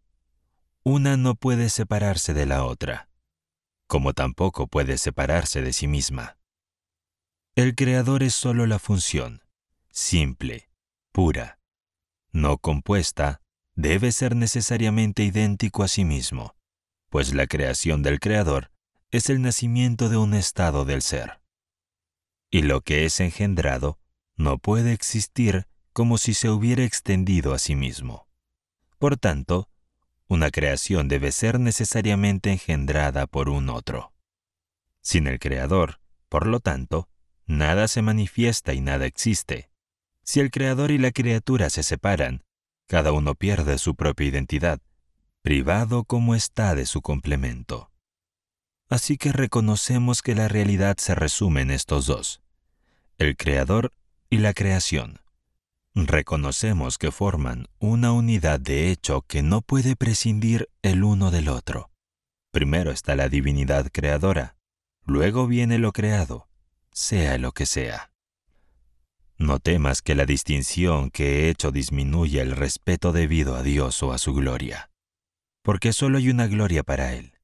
una no puede separarse de la otra, como tampoco puede separarse de sí misma. El Creador es solo la función, simple, pura, no compuesta, debe ser necesariamente idéntico a sí mismo, pues la creación del Creador es el nacimiento de un estado del ser. Y lo que es engendrado no puede existir como si se hubiera extendido a sí mismo. Por tanto, una creación debe ser necesariamente engendrada por un otro. Sin el Creador, por lo tanto, nada se manifiesta y nada existe. Si el Creador y la criatura se separan, cada uno pierde su propia identidad, privado como está de su complemento. Así que reconocemos que la realidad se resume en estos dos, el Creador y la creación. Reconocemos que forman una unidad de hecho que no puede prescindir el uno del otro. Primero está la divinidad creadora, luego viene lo creado, sea lo que sea. No temas que la distinción que he hecho disminuya el respeto debido a Dios o a su gloria, porque solo hay una gloria para Él: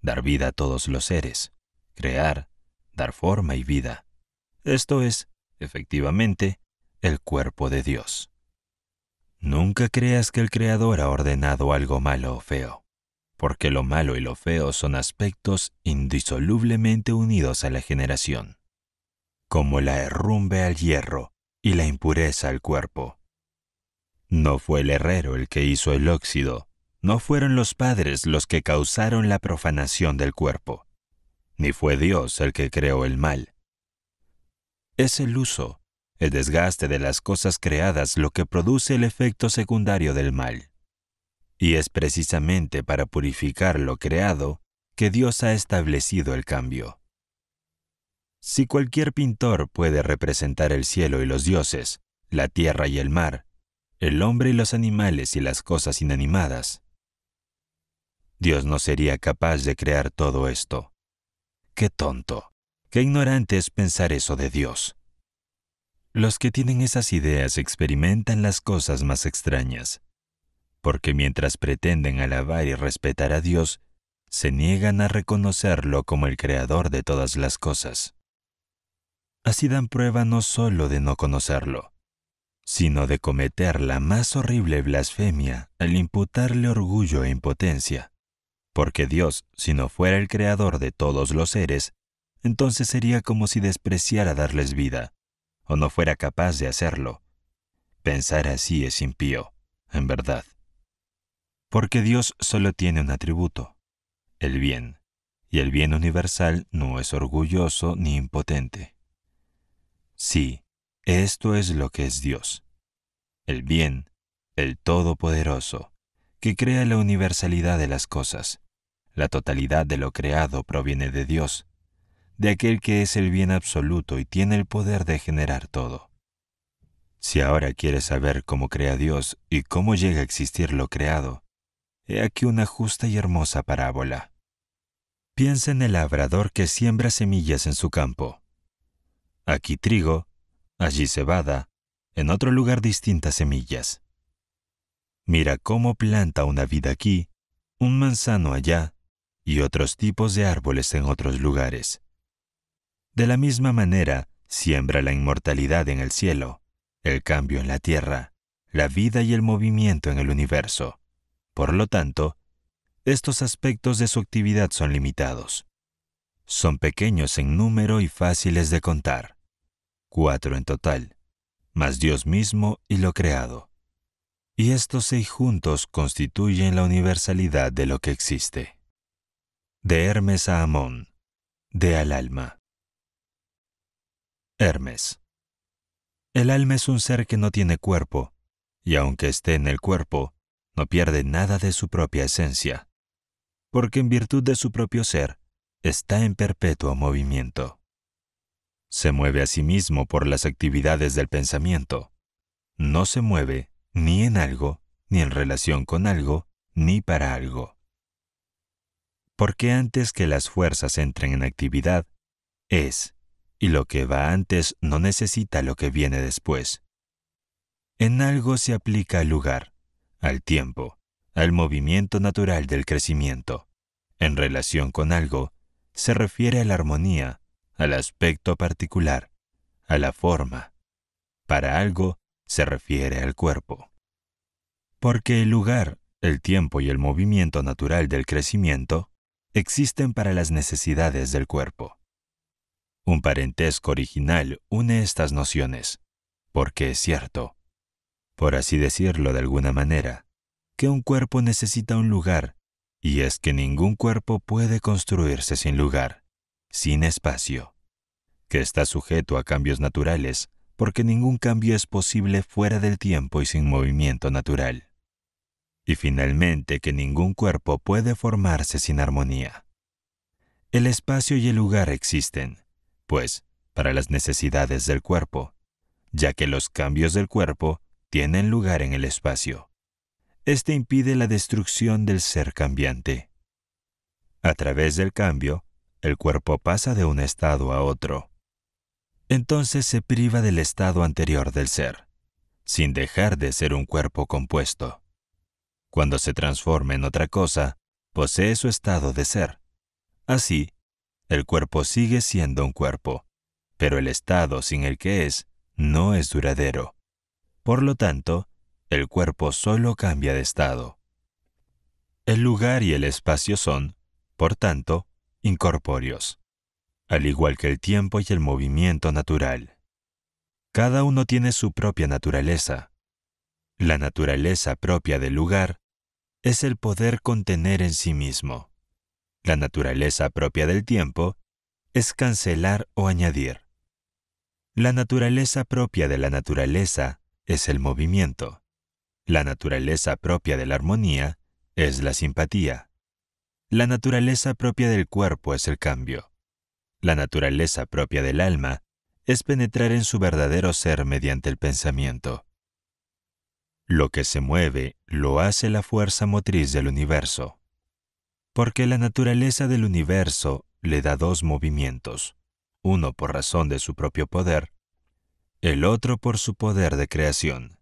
dar vida a todos los seres, crear, dar forma y vida. Esto es, efectivamente, el cuerpo de Dios. Nunca creas que el Creador ha ordenado algo malo o feo, porque lo malo y lo feo son aspectos indisolublemente unidos a la generación, como la herrumbe al hierro y la impureza al cuerpo. No fue el herrero el que hizo el óxido, no fueron los padres los que causaron la profanación del cuerpo, ni fue Dios el que creó el mal. Es el uso, el desgaste de las cosas creadas lo que produce el efecto secundario del mal. Y es precisamente para purificar lo creado que Dios ha establecido el cambio. Si cualquier pintor puede representar el cielo y los dioses, la tierra y el mar, el hombre y los animales y las cosas inanimadas, Dios no sería capaz de crear todo esto. ¡Qué tonto! ¡Qué ignorante es pensar eso de Dios! Los que tienen esas ideas experimentan las cosas más extrañas, porque mientras pretenden alabar y respetar a Dios, se niegan a reconocerlo como el creador de todas las cosas. Así dan prueba no solo de no conocerlo, sino de cometer la más horrible blasfemia al imputarle orgullo e impotencia, porque Dios, si no fuera el creador de todos los seres, entonces sería como si despreciara darles vida, o no fuera capaz de hacerlo. Pensar así es impío, en verdad. Porque Dios solo tiene un atributo, el bien, y el bien universal no es orgulloso ni impotente. Sí, esto es lo que es Dios, el bien, el todopoderoso, que crea la universalidad de las cosas. La totalidad de lo creado proviene de Dios. de aquel que es el bien absoluto y tiene el poder de generar todo. Si ahora quieres saber cómo crea Dios y cómo llega a existir lo creado, he aquí una justa y hermosa parábola. Piensa en el labrador que siembra semillas en su campo. Aquí trigo, allí cebada, en otro lugar distintas semillas. Mira cómo planta una vid aquí, un manzano allá y otros tipos de árboles en otros lugares. De la misma manera, siembra la inmortalidad en el cielo, el cambio en la tierra, la vida y el movimiento en el universo. Por lo tanto, estos aspectos de su actividad son limitados. Son pequeños en número y fáciles de contar. Cuatro en total, más Dios mismo y lo creado. Y estos seis juntos constituyen la universalidad de lo que existe. De Hermes a Amón, de al alma. Hermes. El alma es un ser que no tiene cuerpo, y aunque esté en el cuerpo, no pierde nada de su propia esencia, porque en virtud de su propio ser, está en perpetuo movimiento. Se mueve a sí mismo por las actividades del pensamiento. No se mueve ni en algo, ni en relación con algo, ni para algo. Porque antes que las fuerzas entren en actividad, es, y lo que va antes no necesita lo que viene después. En algo se aplica al lugar, al tiempo, al movimiento natural del crecimiento. En relación con algo, se refiere a la armonía, al aspecto particular, a la forma. Para algo, se refiere al cuerpo. Porque el lugar, el tiempo y el movimiento natural del crecimiento existen para las necesidades del cuerpo. Un parentesco original une estas nociones, porque es cierto, por así decirlo de alguna manera, que un cuerpo necesita un lugar, y es que ningún cuerpo puede construirse sin lugar, sin espacio, que está sujeto a cambios naturales, porque ningún cambio es posible fuera del tiempo y sin movimiento natural. Y finalmente que ningún cuerpo puede formarse sin armonía. El espacio y el lugar existen, pues, para las necesidades del cuerpo, ya que los cambios del cuerpo tienen lugar en el espacio. Este impide la destrucción del ser cambiante. A través del cambio, el cuerpo pasa de un estado a otro. Entonces se priva del estado anterior del ser, sin dejar de ser un cuerpo compuesto. Cuando se transforma en otra cosa, posee su estado de ser. Así, el cuerpo sigue siendo un cuerpo, pero el estado sin el que es, no es duradero. Por lo tanto, el cuerpo solo cambia de estado. El lugar y el espacio son, por tanto, incorpóreos, al igual que el tiempo y el movimiento natural. Cada uno tiene su propia naturaleza. La naturaleza propia del lugar es el poder contener en sí mismo. La naturaleza propia del tiempo es cancelar o añadir. La naturaleza propia de la naturaleza es el movimiento. La naturaleza propia de la armonía es la simpatía. La naturaleza propia del cuerpo es el cambio. La naturaleza propia del alma es penetrar en su verdadero ser mediante el pensamiento. Lo que se mueve lo hace la fuerza motriz del universo, porque la naturaleza del universo le da dos movimientos, uno por razón de su propio poder, el otro por su poder de creación.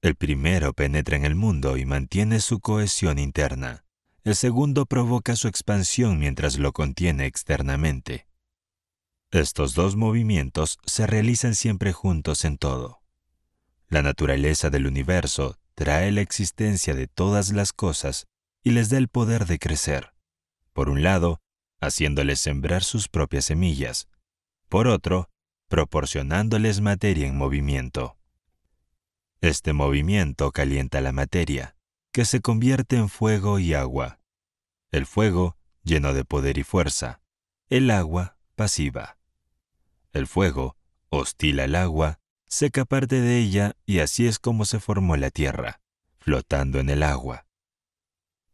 El primero penetra en el mundo y mantiene su cohesión interna. El segundo provoca su expansión mientras lo contiene externamente. Estos dos movimientos se realizan siempre juntos en todo. La naturaleza del universo trae la existencia de todas las cosas y les da el poder de crecer. Por un lado, haciéndoles sembrar sus propias semillas. Por otro, proporcionándoles materia en movimiento. Este movimiento calienta la materia, que se convierte en fuego y agua. El fuego, lleno de poder y fuerza. El agua, pasiva. El fuego, hostil al agua, seca parte de ella y así es como se formó la tierra, flotando en el agua.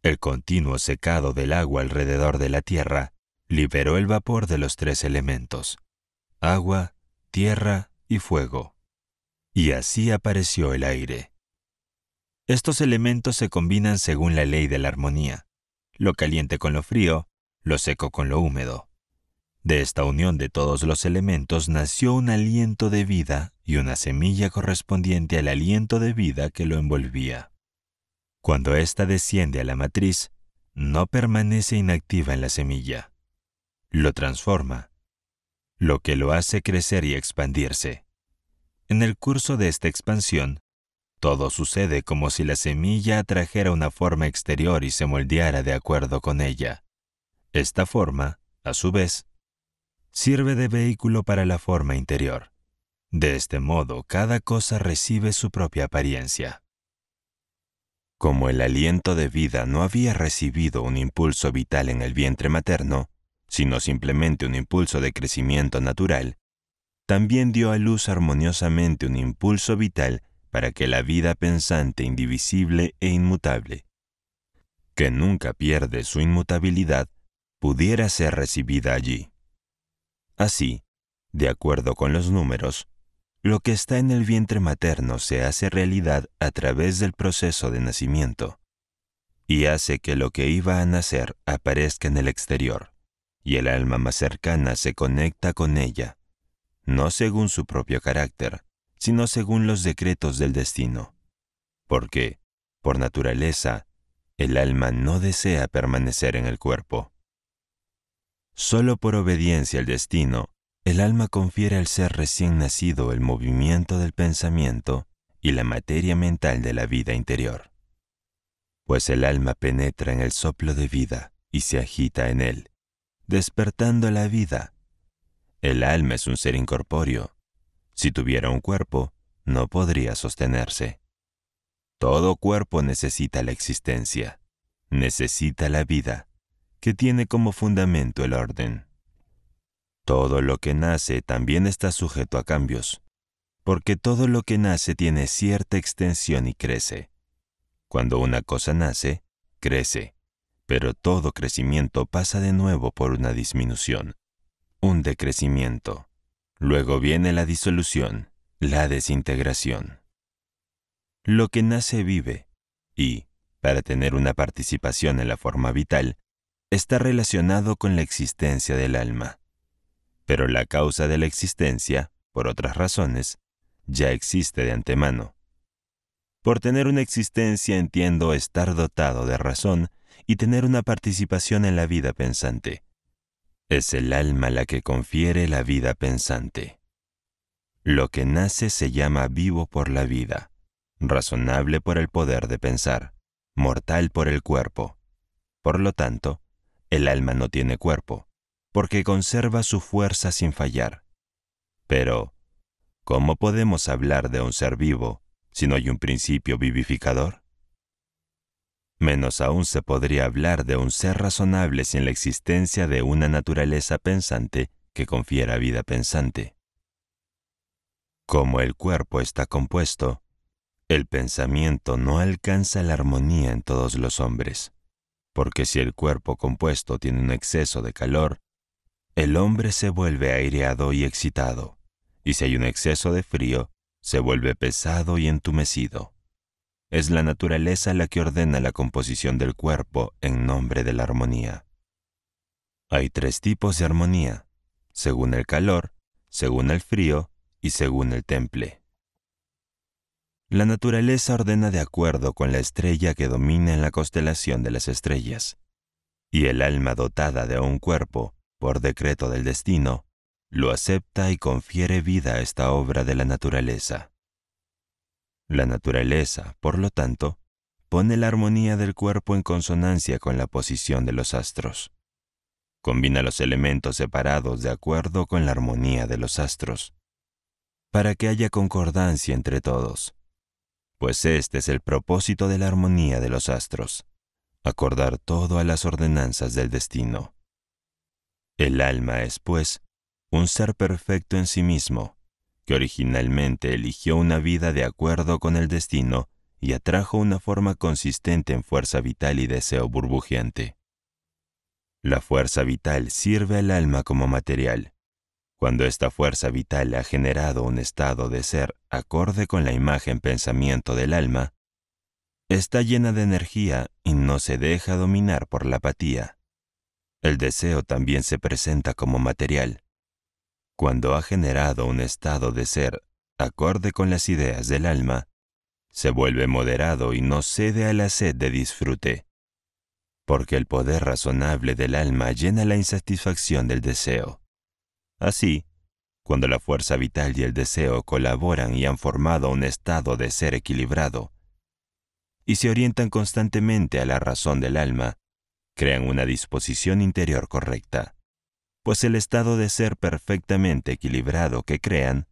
El continuo secado del agua alrededor de la tierra liberó el vapor de los tres elementos, agua, tierra y fuego. Y así apareció el aire. Estos elementos se combinan según la ley de la armonía, lo caliente con lo frío, lo seco con lo húmedo. De esta unión de todos los elementos nació un aliento de vida y una semilla correspondiente al aliento de vida que lo envolvía. Cuando ésta desciende a la matriz, no permanece inactiva en la semilla. Lo transforma, lo que lo hace crecer y expandirse. En el curso de esta expansión, todo sucede como si la semilla atrajera una forma exterior y se moldeara de acuerdo con ella. Esta forma, a su vez, sirve de vehículo para la forma interior. De este modo, cada cosa recibe su propia apariencia. Como el aliento de vida no había recibido un impulso vital en el vientre materno, sino simplemente un impulso de crecimiento natural, también dio a luz armoniosamente un impulso vital para que la vida pensante, indivisible e inmutable, que nunca pierde su inmutabilidad, pudiera ser recibida allí. Así, de acuerdo con los números, lo que está en el vientre materno se hace realidad a través del proceso de nacimiento, y hace que lo que iba a nacer aparezca en el exterior, y el alma más cercana se conecta con ella, no según su propio carácter, sino según los decretos del destino. Porque, por naturaleza, el alma no desea permanecer en el cuerpo. Solo por obediencia al destino, el alma confiere al ser recién nacido el movimiento del pensamiento y la materia mental de la vida interior. Pues el alma penetra en el soplo de vida y se agita en él, despertando la vida. El alma es un ser incorpóreo. Si tuviera un cuerpo, no podría sostenerse. Todo cuerpo necesita la existencia, necesita la vida, que tiene como fundamento el orden. Todo lo que nace también está sujeto a cambios, porque todo lo que nace tiene cierta extensión y crece. Cuando una cosa nace, crece, pero todo crecimiento pasa de nuevo por una disminución, un decrecimiento. Luego viene la disolución, la desintegración. Lo que nace vive, y, para tener una participación en la forma vital, está relacionado con la existencia del alma. Pero la causa de la existencia, por otras razones, ya existe de antemano. Por tener una existencia entiendo estar dotado de razón y tener una participación en la vida pensante. Es el alma la que confiere la vida pensante. Lo que nace se llama vivo por la vida, razonable por el poder de pensar, mortal por el cuerpo. Por lo tanto, el alma no tiene cuerpo, porque conserva su fuerza sin fallar. Pero, ¿cómo podemos hablar de un ser vivo si no hay un principio vivificador? Menos aún se podría hablar de un ser razonable sin la existencia de una naturaleza pensante que confiera vida pensante. Como el cuerpo está compuesto, el pensamiento no alcanza la armonía en todos los hombres. Porque si el cuerpo compuesto tiene un exceso de calor, el hombre se vuelve aireado y excitado, y si hay un exceso de frío, se vuelve pesado y entumecido. Es la naturaleza la que ordena la composición del cuerpo en nombre de la armonía. Hay tres tipos de armonía, según el calor, según el frío y según el temple. La naturaleza ordena de acuerdo con la estrella que domina en la constelación de las estrellas, y el alma dotada de un cuerpo, por decreto del destino, lo acepta y confiere vida a esta obra de la naturaleza. La naturaleza, por lo tanto, pone la armonía del cuerpo en consonancia con la posición de los astros. Combina los elementos separados de acuerdo con la armonía de los astros, para que haya concordancia entre todos. Pues este es el propósito de la armonía de los astros, acordar todo a las ordenanzas del destino. El alma es, pues, un ser perfecto en sí mismo, que originalmente eligió una vida de acuerdo con el destino y atrajo una forma consistente en fuerza vital y deseo burbujeante. La fuerza vital sirve al alma como material. Cuando esta fuerza vital ha generado un estado de ser acorde con la imagen-pensamiento del alma, está llena de energía y no se deja dominar por la apatía. El deseo también se presenta como material. Cuando ha generado un estado de ser acorde con las ideas del alma, se vuelve moderado y no cede a la sed de disfrute, porque el poder razonable del alma llena la insatisfacción del deseo. Así, cuando la fuerza vital y el deseo colaboran y han formado un estado de ser equilibrado, y se orientan constantemente a la razón del alma, crean una disposición interior correcta, pues el estado de ser perfectamente equilibrado que crean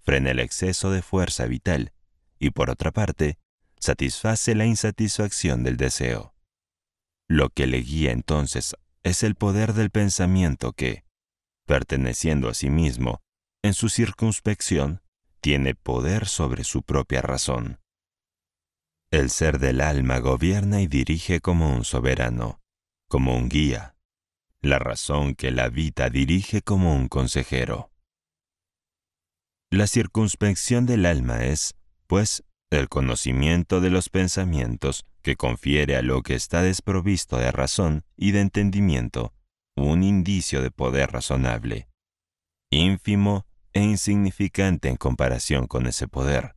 frena el exceso de fuerza vital y, por otra parte, satisface la insatisfacción del deseo. Lo que le guía entonces es el poder del pensamiento que, perteneciendo a sí mismo, en su circunspección, tiene poder sobre su propia razón. El ser del alma gobierna y dirige como un soberano, como un guía. La razón que la habita dirige como un consejero. La circunspección del alma es, pues, el conocimiento de los pensamientos que confiere a lo que está desprovisto de razón y de entendimiento un indicio de poder razonable, ínfimo e insignificante en comparación con ese poder,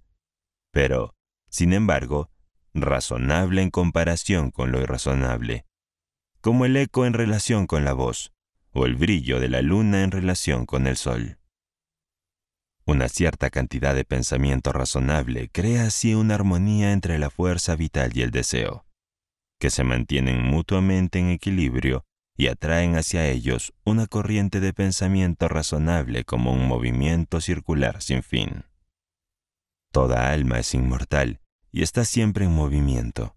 pero, sin embargo, razonable en comparación con lo irrazonable, como el eco en relación con la voz, o el brillo de la luna en relación con el sol. Una cierta cantidad de pensamiento razonable crea así una armonía entre la fuerza vital y el deseo, que se mantienen mutuamente en equilibrio y atraen hacia ellos una corriente de pensamiento razonable como un movimiento circular sin fin. Toda alma es inmortal y está siempre en movimiento.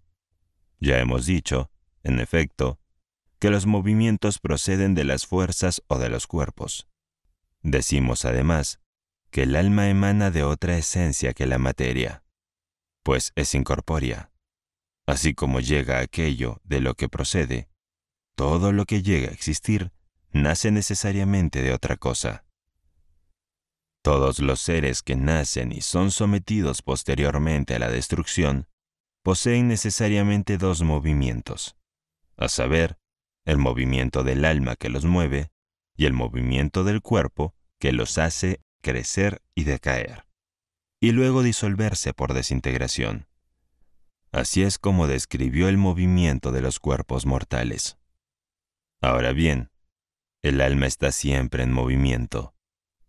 Ya hemos dicho, en efecto, que los movimientos proceden de las fuerzas o de los cuerpos. Decimos además que el alma emana de otra esencia que la materia, pues es incorpórea. Así como llega aquello de lo que procede, todo lo que llega a existir nace necesariamente de otra cosa. Todos los seres que nacen y son sometidos posteriormente a la destrucción poseen necesariamente dos movimientos, a saber, el movimiento del alma que los mueve y el movimiento del cuerpo que los hace crecer y decaer, y luego disolverse por desintegración. Así es como describió el movimiento de los cuerpos mortales. Ahora bien, el alma está siempre en movimiento.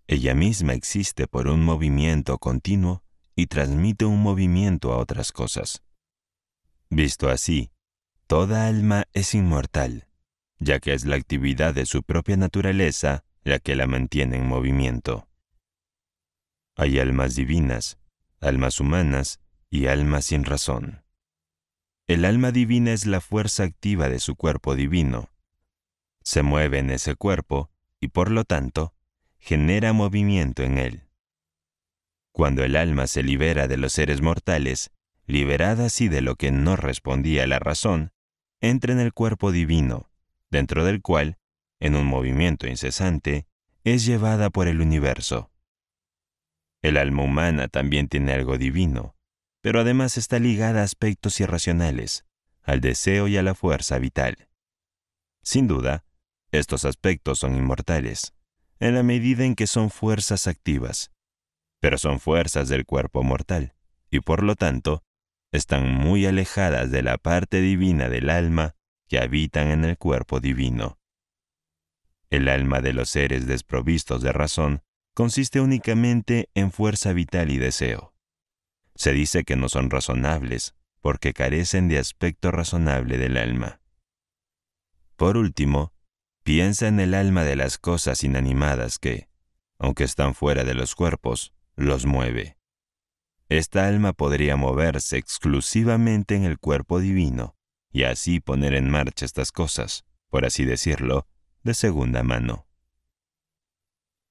Ella misma existe por un movimiento continuo y transmite un movimiento a otras cosas. Visto así, toda alma es inmortal, ya que es la actividad de su propia naturaleza la que la mantiene en movimiento. Hay almas divinas, almas humanas y almas sin razón. El alma divina es la fuerza activa de su cuerpo divino. Se mueve en ese cuerpo y, por lo tanto, genera movimiento en él. Cuando el alma se libera de los seres mortales, liberada así de lo que no respondía a la razón, entra en el cuerpo divino, dentro del cual, en un movimiento incesante, es llevada por el universo. El alma humana también tiene algo divino, pero además está ligada a aspectos irracionales, al deseo y a la fuerza vital. Sin duda, estos aspectos son inmortales, en la medida en que son fuerzas activas, pero son fuerzas del cuerpo mortal, y por lo tanto, están muy alejadas de la parte divina del alma que habitan en el cuerpo divino. El alma de los seres desprovistos de razón consiste únicamente en fuerza vital y deseo. Se dice que no son razonables porque carecen de aspecto razonable del alma. Por último, piensa en el alma de las cosas inanimadas que, aunque están fuera de los cuerpos, los mueve. Esta alma podría moverse exclusivamente en el cuerpo divino y así poner en marcha estas cosas, por así decirlo, de segunda mano.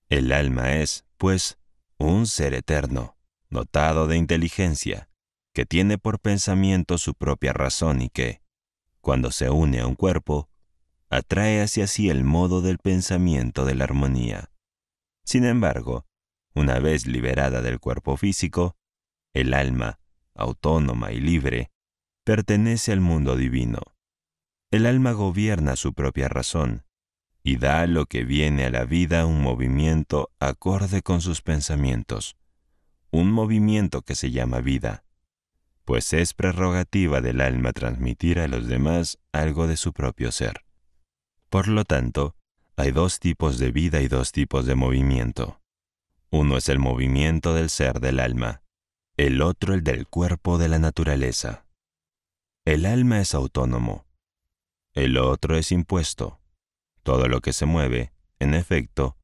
El alma es, pues, un ser eterno, dotado de inteligencia, que tiene por pensamiento su propia razón y que, cuando se une a un cuerpo, atrae hacia sí el modo del pensamiento de la armonía. Sin embargo, una vez liberada del cuerpo físico, el alma, autónoma y libre, pertenece al mundo divino. El alma gobierna su propia razón y da a lo que viene a la vida un movimiento acorde con sus pensamientos, un movimiento que se llama vida, pues es prerrogativa del alma transmitir a los demás algo de su propio ser. Por lo tanto, hay dos tipos de vida y dos tipos de movimiento. Uno es el movimiento del ser del alma, el otro el del cuerpo de la naturaleza. El alma es autónomo, el otro es impuesto. Todo lo que se mueve, en efecto,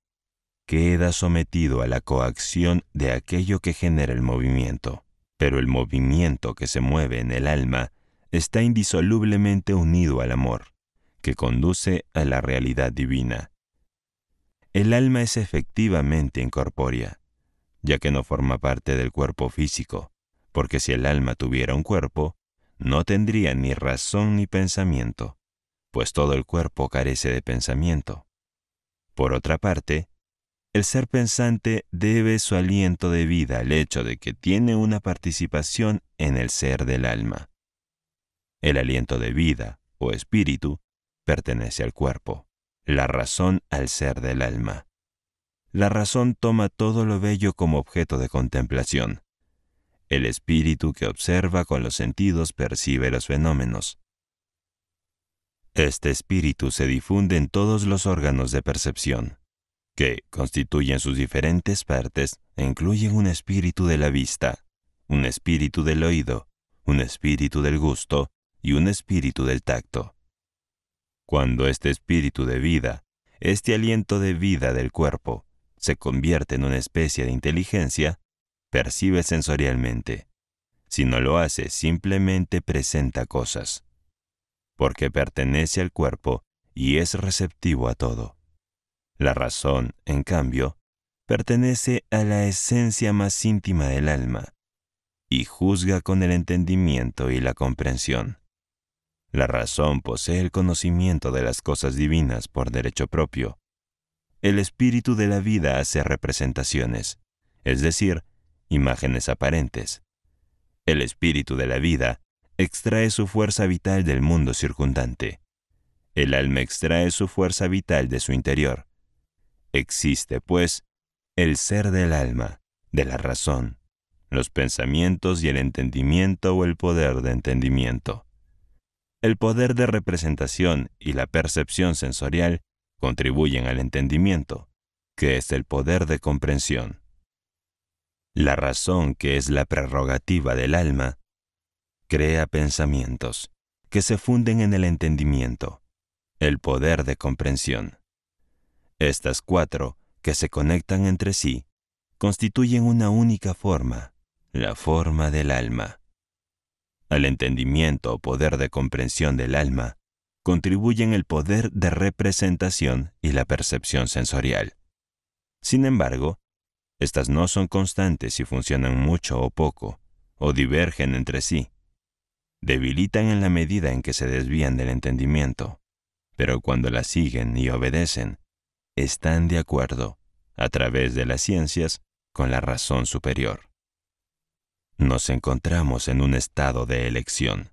queda sometido a la coacción de aquello que genera el movimiento. Pero el movimiento que se mueve en el alma está indisolublemente unido al amor, que conduce a la realidad divina. El alma es efectivamente incorpórea, ya que no forma parte del cuerpo físico, porque si el alma tuviera un cuerpo, no tendría ni razón ni pensamiento, pues todo el cuerpo carece de pensamiento. Por otra parte, el ser pensante debe su aliento de vida al hecho de que tiene una participación en el ser del alma. El aliento de vida, o espíritu, pertenece al cuerpo, la razón al ser del alma. La razón toma todo lo bello como objeto de contemplación. El espíritu que observa con los sentidos percibe los fenómenos. Este espíritu se difunde en todos los órganos de percepción, que constituyen sus diferentes partes e incluyen un espíritu de la vista, un espíritu del oído, un espíritu del gusto y un espíritu del tacto. Cuando este espíritu de vida, este aliento de vida del cuerpo, se convierte en una especie de inteligencia, percibe sensorialmente. Si no lo hace, simplemente presenta cosas, porque pertenece al cuerpo y es receptivo a todo. La razón, en cambio, pertenece a la esencia más íntima del alma y juzga con el entendimiento y la comprensión. La razón posee el conocimiento de las cosas divinas por derecho propio. El espíritu de la vida hace representaciones, es decir, imágenes aparentes. El espíritu de la vida extrae su fuerza vital del mundo circundante. El alma extrae su fuerza vital de su interior. Existe, pues, el ser del alma, de la razón, los pensamientos y el entendimiento o el poder de entendimiento. El poder de representación y la percepción sensorial contribuyen al entendimiento, que es el poder de comprensión. La razón, que es la prerrogativa del alma, crea pensamientos, que se funden en el entendimiento, el poder de comprensión. Estas cuatro, que se conectan entre sí, constituyen una única forma, la forma del alma. Al entendimiento o poder de comprensión del alma, contribuyen el poder de representación y la percepción sensorial. Sin embargo, estas no son constantes y funcionan mucho o poco, o divergen entre sí. Debilitan en la medida en que se desvían del entendimiento, pero cuando las siguen y obedecen, están de acuerdo, a través de las ciencias, con la razón superior. Nos encontramos en un estado de elección.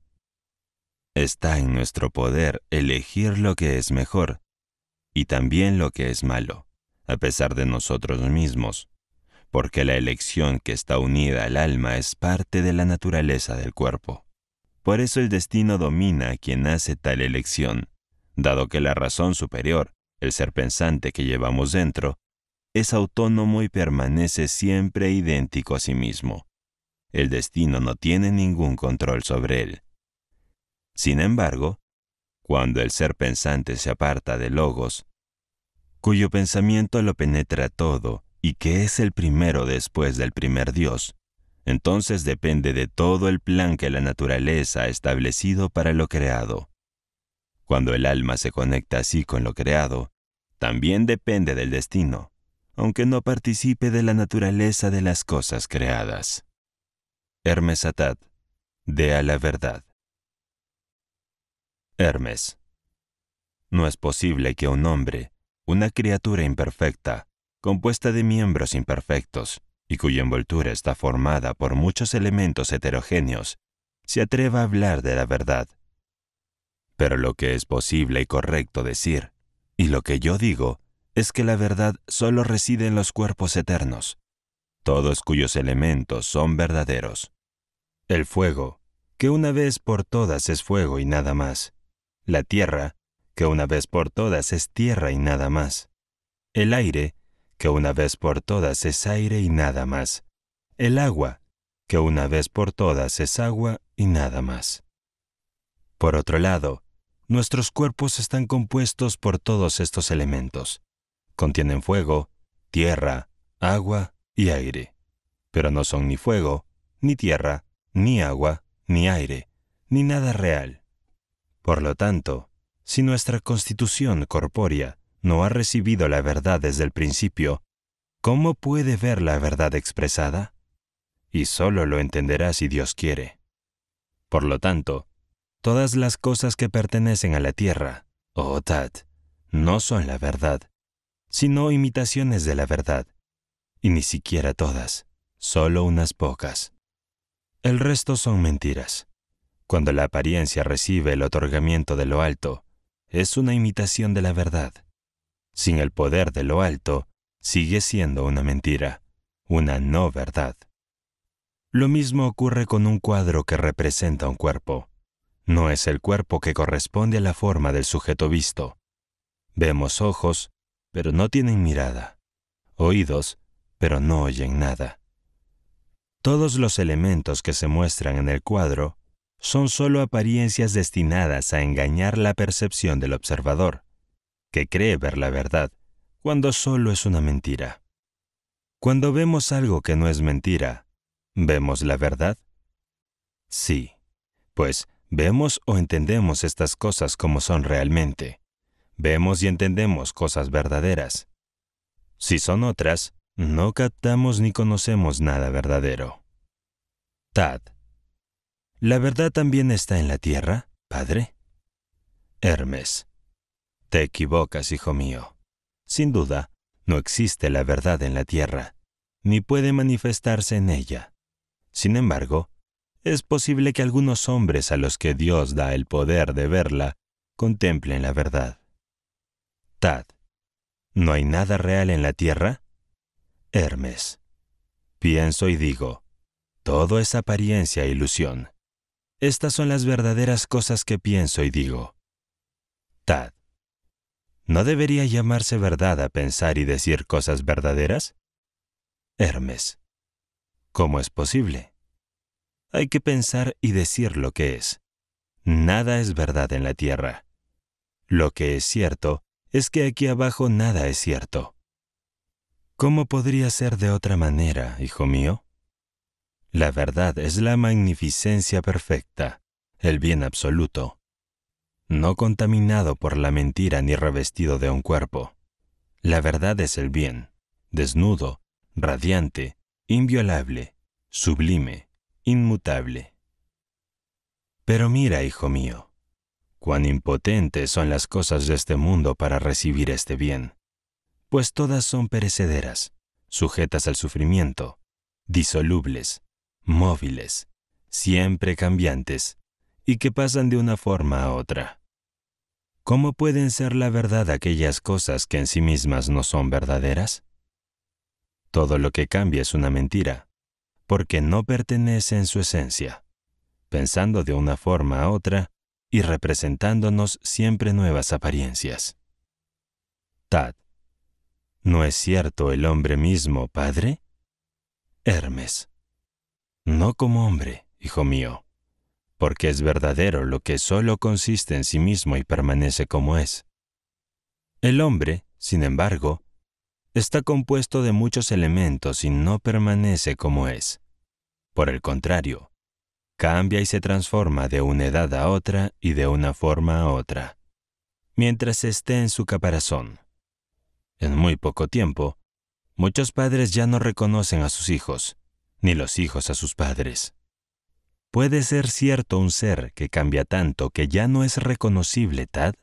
Está en nuestro poder elegir lo que es mejor y también lo que es malo, a pesar de nosotros mismos, porque la elección que está unida al alma es parte de la naturaleza del cuerpo. Por eso el destino domina a quien hace tal elección, dado que la razón superior, el ser pensante que llevamos dentro, es autónomo y permanece siempre idéntico a sí mismo. El destino no tiene ningún control sobre él. Sin embargo, cuando el ser pensante se aparta de Logos, cuyo pensamiento lo penetra todo y que es el primero después del primer Dios, entonces depende de todo el plan que la naturaleza ha establecido para lo creado. Cuando el alma se conecta así con lo creado, también depende del destino, aunque no participe de la naturaleza de las cosas creadas. Hermes a Tad, de a la verdad. Hermes. No es posible que un hombre, una criatura imperfecta, compuesta de miembros imperfectos, y cuya envoltura está formada por muchos elementos heterogéneos, se atreva a hablar de la verdad. Pero lo que es posible y correcto decir, y lo que yo digo, es que la verdad solo reside en los cuerpos eternos, todos cuyos elementos son verdaderos. El fuego, que una vez por todas es fuego y nada más. La tierra, que una vez por todas es tierra y nada más. El aire, que una vez por todas es aire y nada más. El agua, que una vez por todas es agua y nada más. Por otro lado, nuestros cuerpos están compuestos por todos estos elementos. Contienen fuego, tierra, agua y aire. Pero no son ni fuego, ni tierra, ni agua, ni aire, ni nada real. Por lo tanto, si nuestra constitución corpórea no ha recibido la verdad desde el principio, ¿cómo puede ver la verdad expresada? Y solo lo entenderá si Dios quiere. Por lo tanto, todas las cosas que pertenecen a la tierra, o Tat, no son la verdad, sino imitaciones de la verdad, y ni siquiera todas, solo unas pocas. El resto son mentiras. Cuando la apariencia recibe el otorgamiento de lo alto, es una imitación de la verdad. Sin el poder de lo alto, sigue siendo una mentira, una no verdad. Lo mismo ocurre con un cuadro que representa un cuerpo. No es el cuerpo que corresponde a la forma del sujeto visto. Vemos ojos, pero no tienen mirada. Oídos, pero no oyen nada. Todos los elementos que se muestran en el cuadro son solo apariencias destinadas a engañar la percepción del observador, que cree ver la verdad, cuando solo es una mentira. Cuando vemos algo que no es mentira, ¿vemos la verdad? Sí, pues vemos o entendemos estas cosas como son realmente. Vemos y entendemos cosas verdaderas. Si son otras, no captamos ni conocemos nada verdadero. Tad. ¿La verdad también está en la tierra, padre? Hermes. Te equivocas, hijo mío. Sin duda, no existe la verdad en la tierra, ni puede manifestarse en ella. Sin embargo, es posible que algunos hombres a los que Dios da el poder de verla, contemplen la verdad. Tad. ¿No hay nada real en la tierra? Hermes. Pienso y digo, todo es apariencia e ilusión. Estas son las verdaderas cosas que pienso y digo. Tad. ¿No debería llamarse verdad a pensar y decir cosas verdaderas? Hermes. ¿Cómo es posible? Hay que pensar y decir lo que es. Nada es verdad en la tierra. Lo que es cierto es que aquí abajo nada es cierto. ¿Cómo podría ser de otra manera, hijo mío? La verdad es la magnificencia perfecta, el bien absoluto, no contaminado por la mentira ni revestido de un cuerpo. La verdad es el bien, desnudo, radiante, inviolable, sublime, inmutable. Pero mira, hijo mío, cuán impotentes son las cosas de este mundo para recibir este bien. Pues todas son perecederas, sujetas al sufrimiento, disolubles, móviles, siempre cambiantes, y que pasan de una forma a otra. ¿Cómo pueden ser la verdad aquellas cosas que en sí mismas no son verdaderas? Todo lo que cambia es una mentira, porque no pertenece en su esencia, pensando de una forma a otra y representándonos siempre nuevas apariencias. Tad. ¿No es cierto el hombre mismo, padre? Hermes. No como hombre, hijo mío, porque es verdadero lo que solo consiste en sí mismo y permanece como es. El hombre, sin embargo, está compuesto de muchos elementos y no permanece como es. Por el contrario, cambia y se transforma de una edad a otra y de una forma a otra, mientras esté en su caparazón. En muy poco tiempo, muchos padres ya no reconocen a sus hijos, ni los hijos a sus padres. ¿Puede ser cierto un ser que cambia tanto que ya no es reconocible, Tad?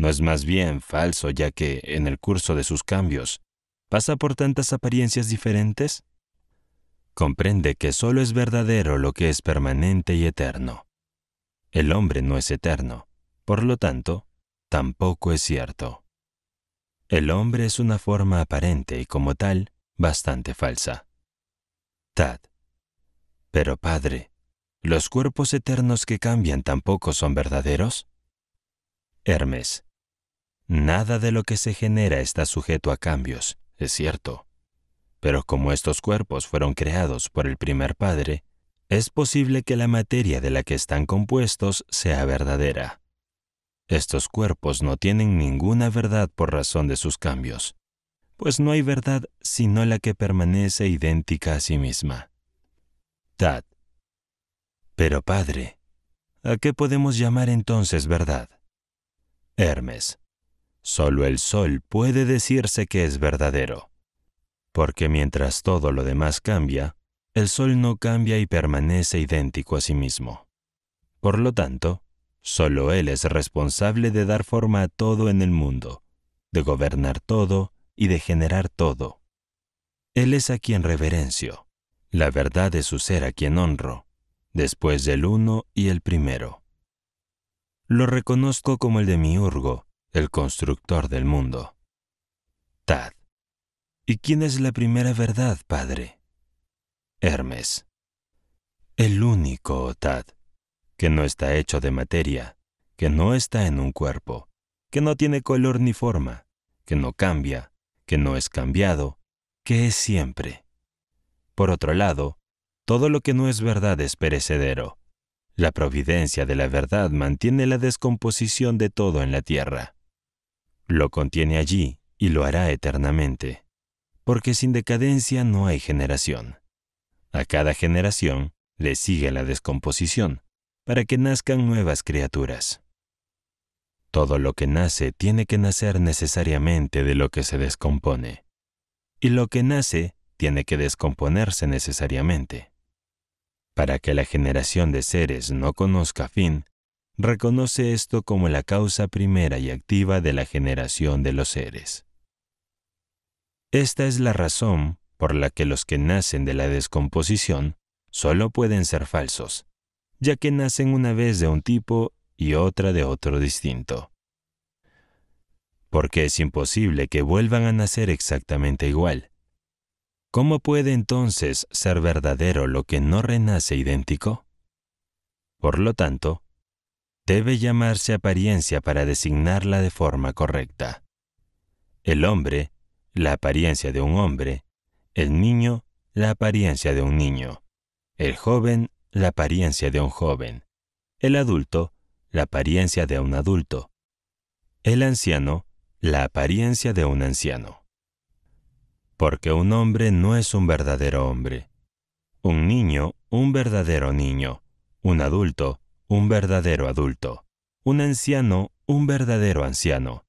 No es más bien falso, ya que, en el curso de sus cambios, pasa por tantas apariencias diferentes. Comprende que solo es verdadero lo que es permanente y eterno. El hombre no es eterno, por lo tanto, tampoco es cierto. El hombre es una forma aparente y como tal, bastante falsa. Tad. Pero padre, ¿los cuerpos eternos que cambian tampoco son verdaderos? Hermes. Nada de lo que se genera está sujeto a cambios, es cierto. Pero como estos cuerpos fueron creados por el primer padre, es posible que la materia de la que están compuestos sea verdadera. Estos cuerpos no tienen ninguna verdad por razón de sus cambios, pues no hay verdad sino la que permanece idéntica a sí misma. Tad. Pero padre, ¿a qué podemos llamar entonces verdad? Hermes. Solo el sol puede decirse que es verdadero, porque mientras todo lo demás cambia, el sol no cambia y permanece idéntico a sí mismo. Por lo tanto, solo él es responsable de dar forma a todo en el mundo, de gobernar todo y de generar todo. Él es a quien reverencio, la verdad de su ser a quien honro, después del uno y el primero. Lo reconozco como el demiurgo, el constructor del mundo. Tad. ¿Y quién es la primera verdad, padre? Hermes. El único, Tad, que no está hecho de materia, que no está en un cuerpo, que no tiene color ni forma, que no cambia, que no es cambiado, que es siempre. Por otro lado, todo lo que no es verdad es perecedero. La providencia de la verdad mantiene la descomposición de todo en la tierra. Lo contiene allí y lo hará eternamente, porque sin decadencia no hay generación. A cada generación le sigue la descomposición, para que nazcan nuevas criaturas. Todo lo que nace tiene que nacer necesariamente de lo que se descompone, y lo que nace tiene que descomponerse necesariamente. Para que la generación de seres no conozca fin, reconoce esto como la causa primera y activa de la generación de los seres. Esta es la razón por la que los que nacen de la descomposición solo pueden ser falsos, ya que nacen una vez de un tipo y otra de otro distinto. Porque es imposible que vuelvan a nacer exactamente igual. ¿Cómo puede entonces ser verdadero lo que no renace idéntico? Por lo tanto, debe llamarse apariencia para designarla de forma correcta. El hombre, la apariencia de un hombre; el niño, la apariencia de un niño; el joven, la apariencia de un joven; el adulto, la apariencia de un adulto; el anciano, la apariencia de un anciano. Porque un hombre no es un verdadero hombre, un niño un verdadero niño, un adulto un verdadero adulto, un anciano un verdadero anciano.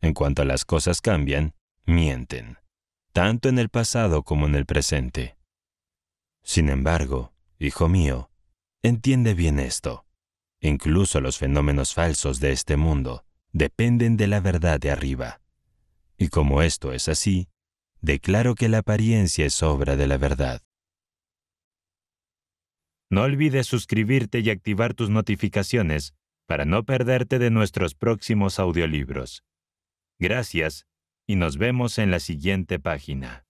En cuanto a las cosas cambian, mienten, tanto en el pasado como en el presente. Sin embargo, hijo mío, entiende bien esto. Incluso los fenómenos falsos de este mundo dependen de la verdad de arriba. Y como esto es así, declaro que la apariencia es obra de la verdad. No olvides suscribirte y activar tus notificaciones para no perderte de nuestros próximos audiolibros. Gracias y nos vemos en la siguiente página.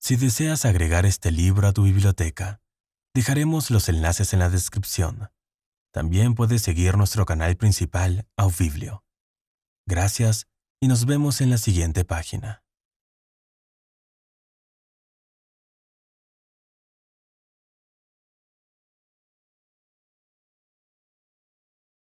Si deseas agregar este libro a tu biblioteca, dejaremos los enlaces en la descripción. También puedes seguir nuestro canal principal, Aubiblio. Gracias. Y nos vemos en la siguiente página.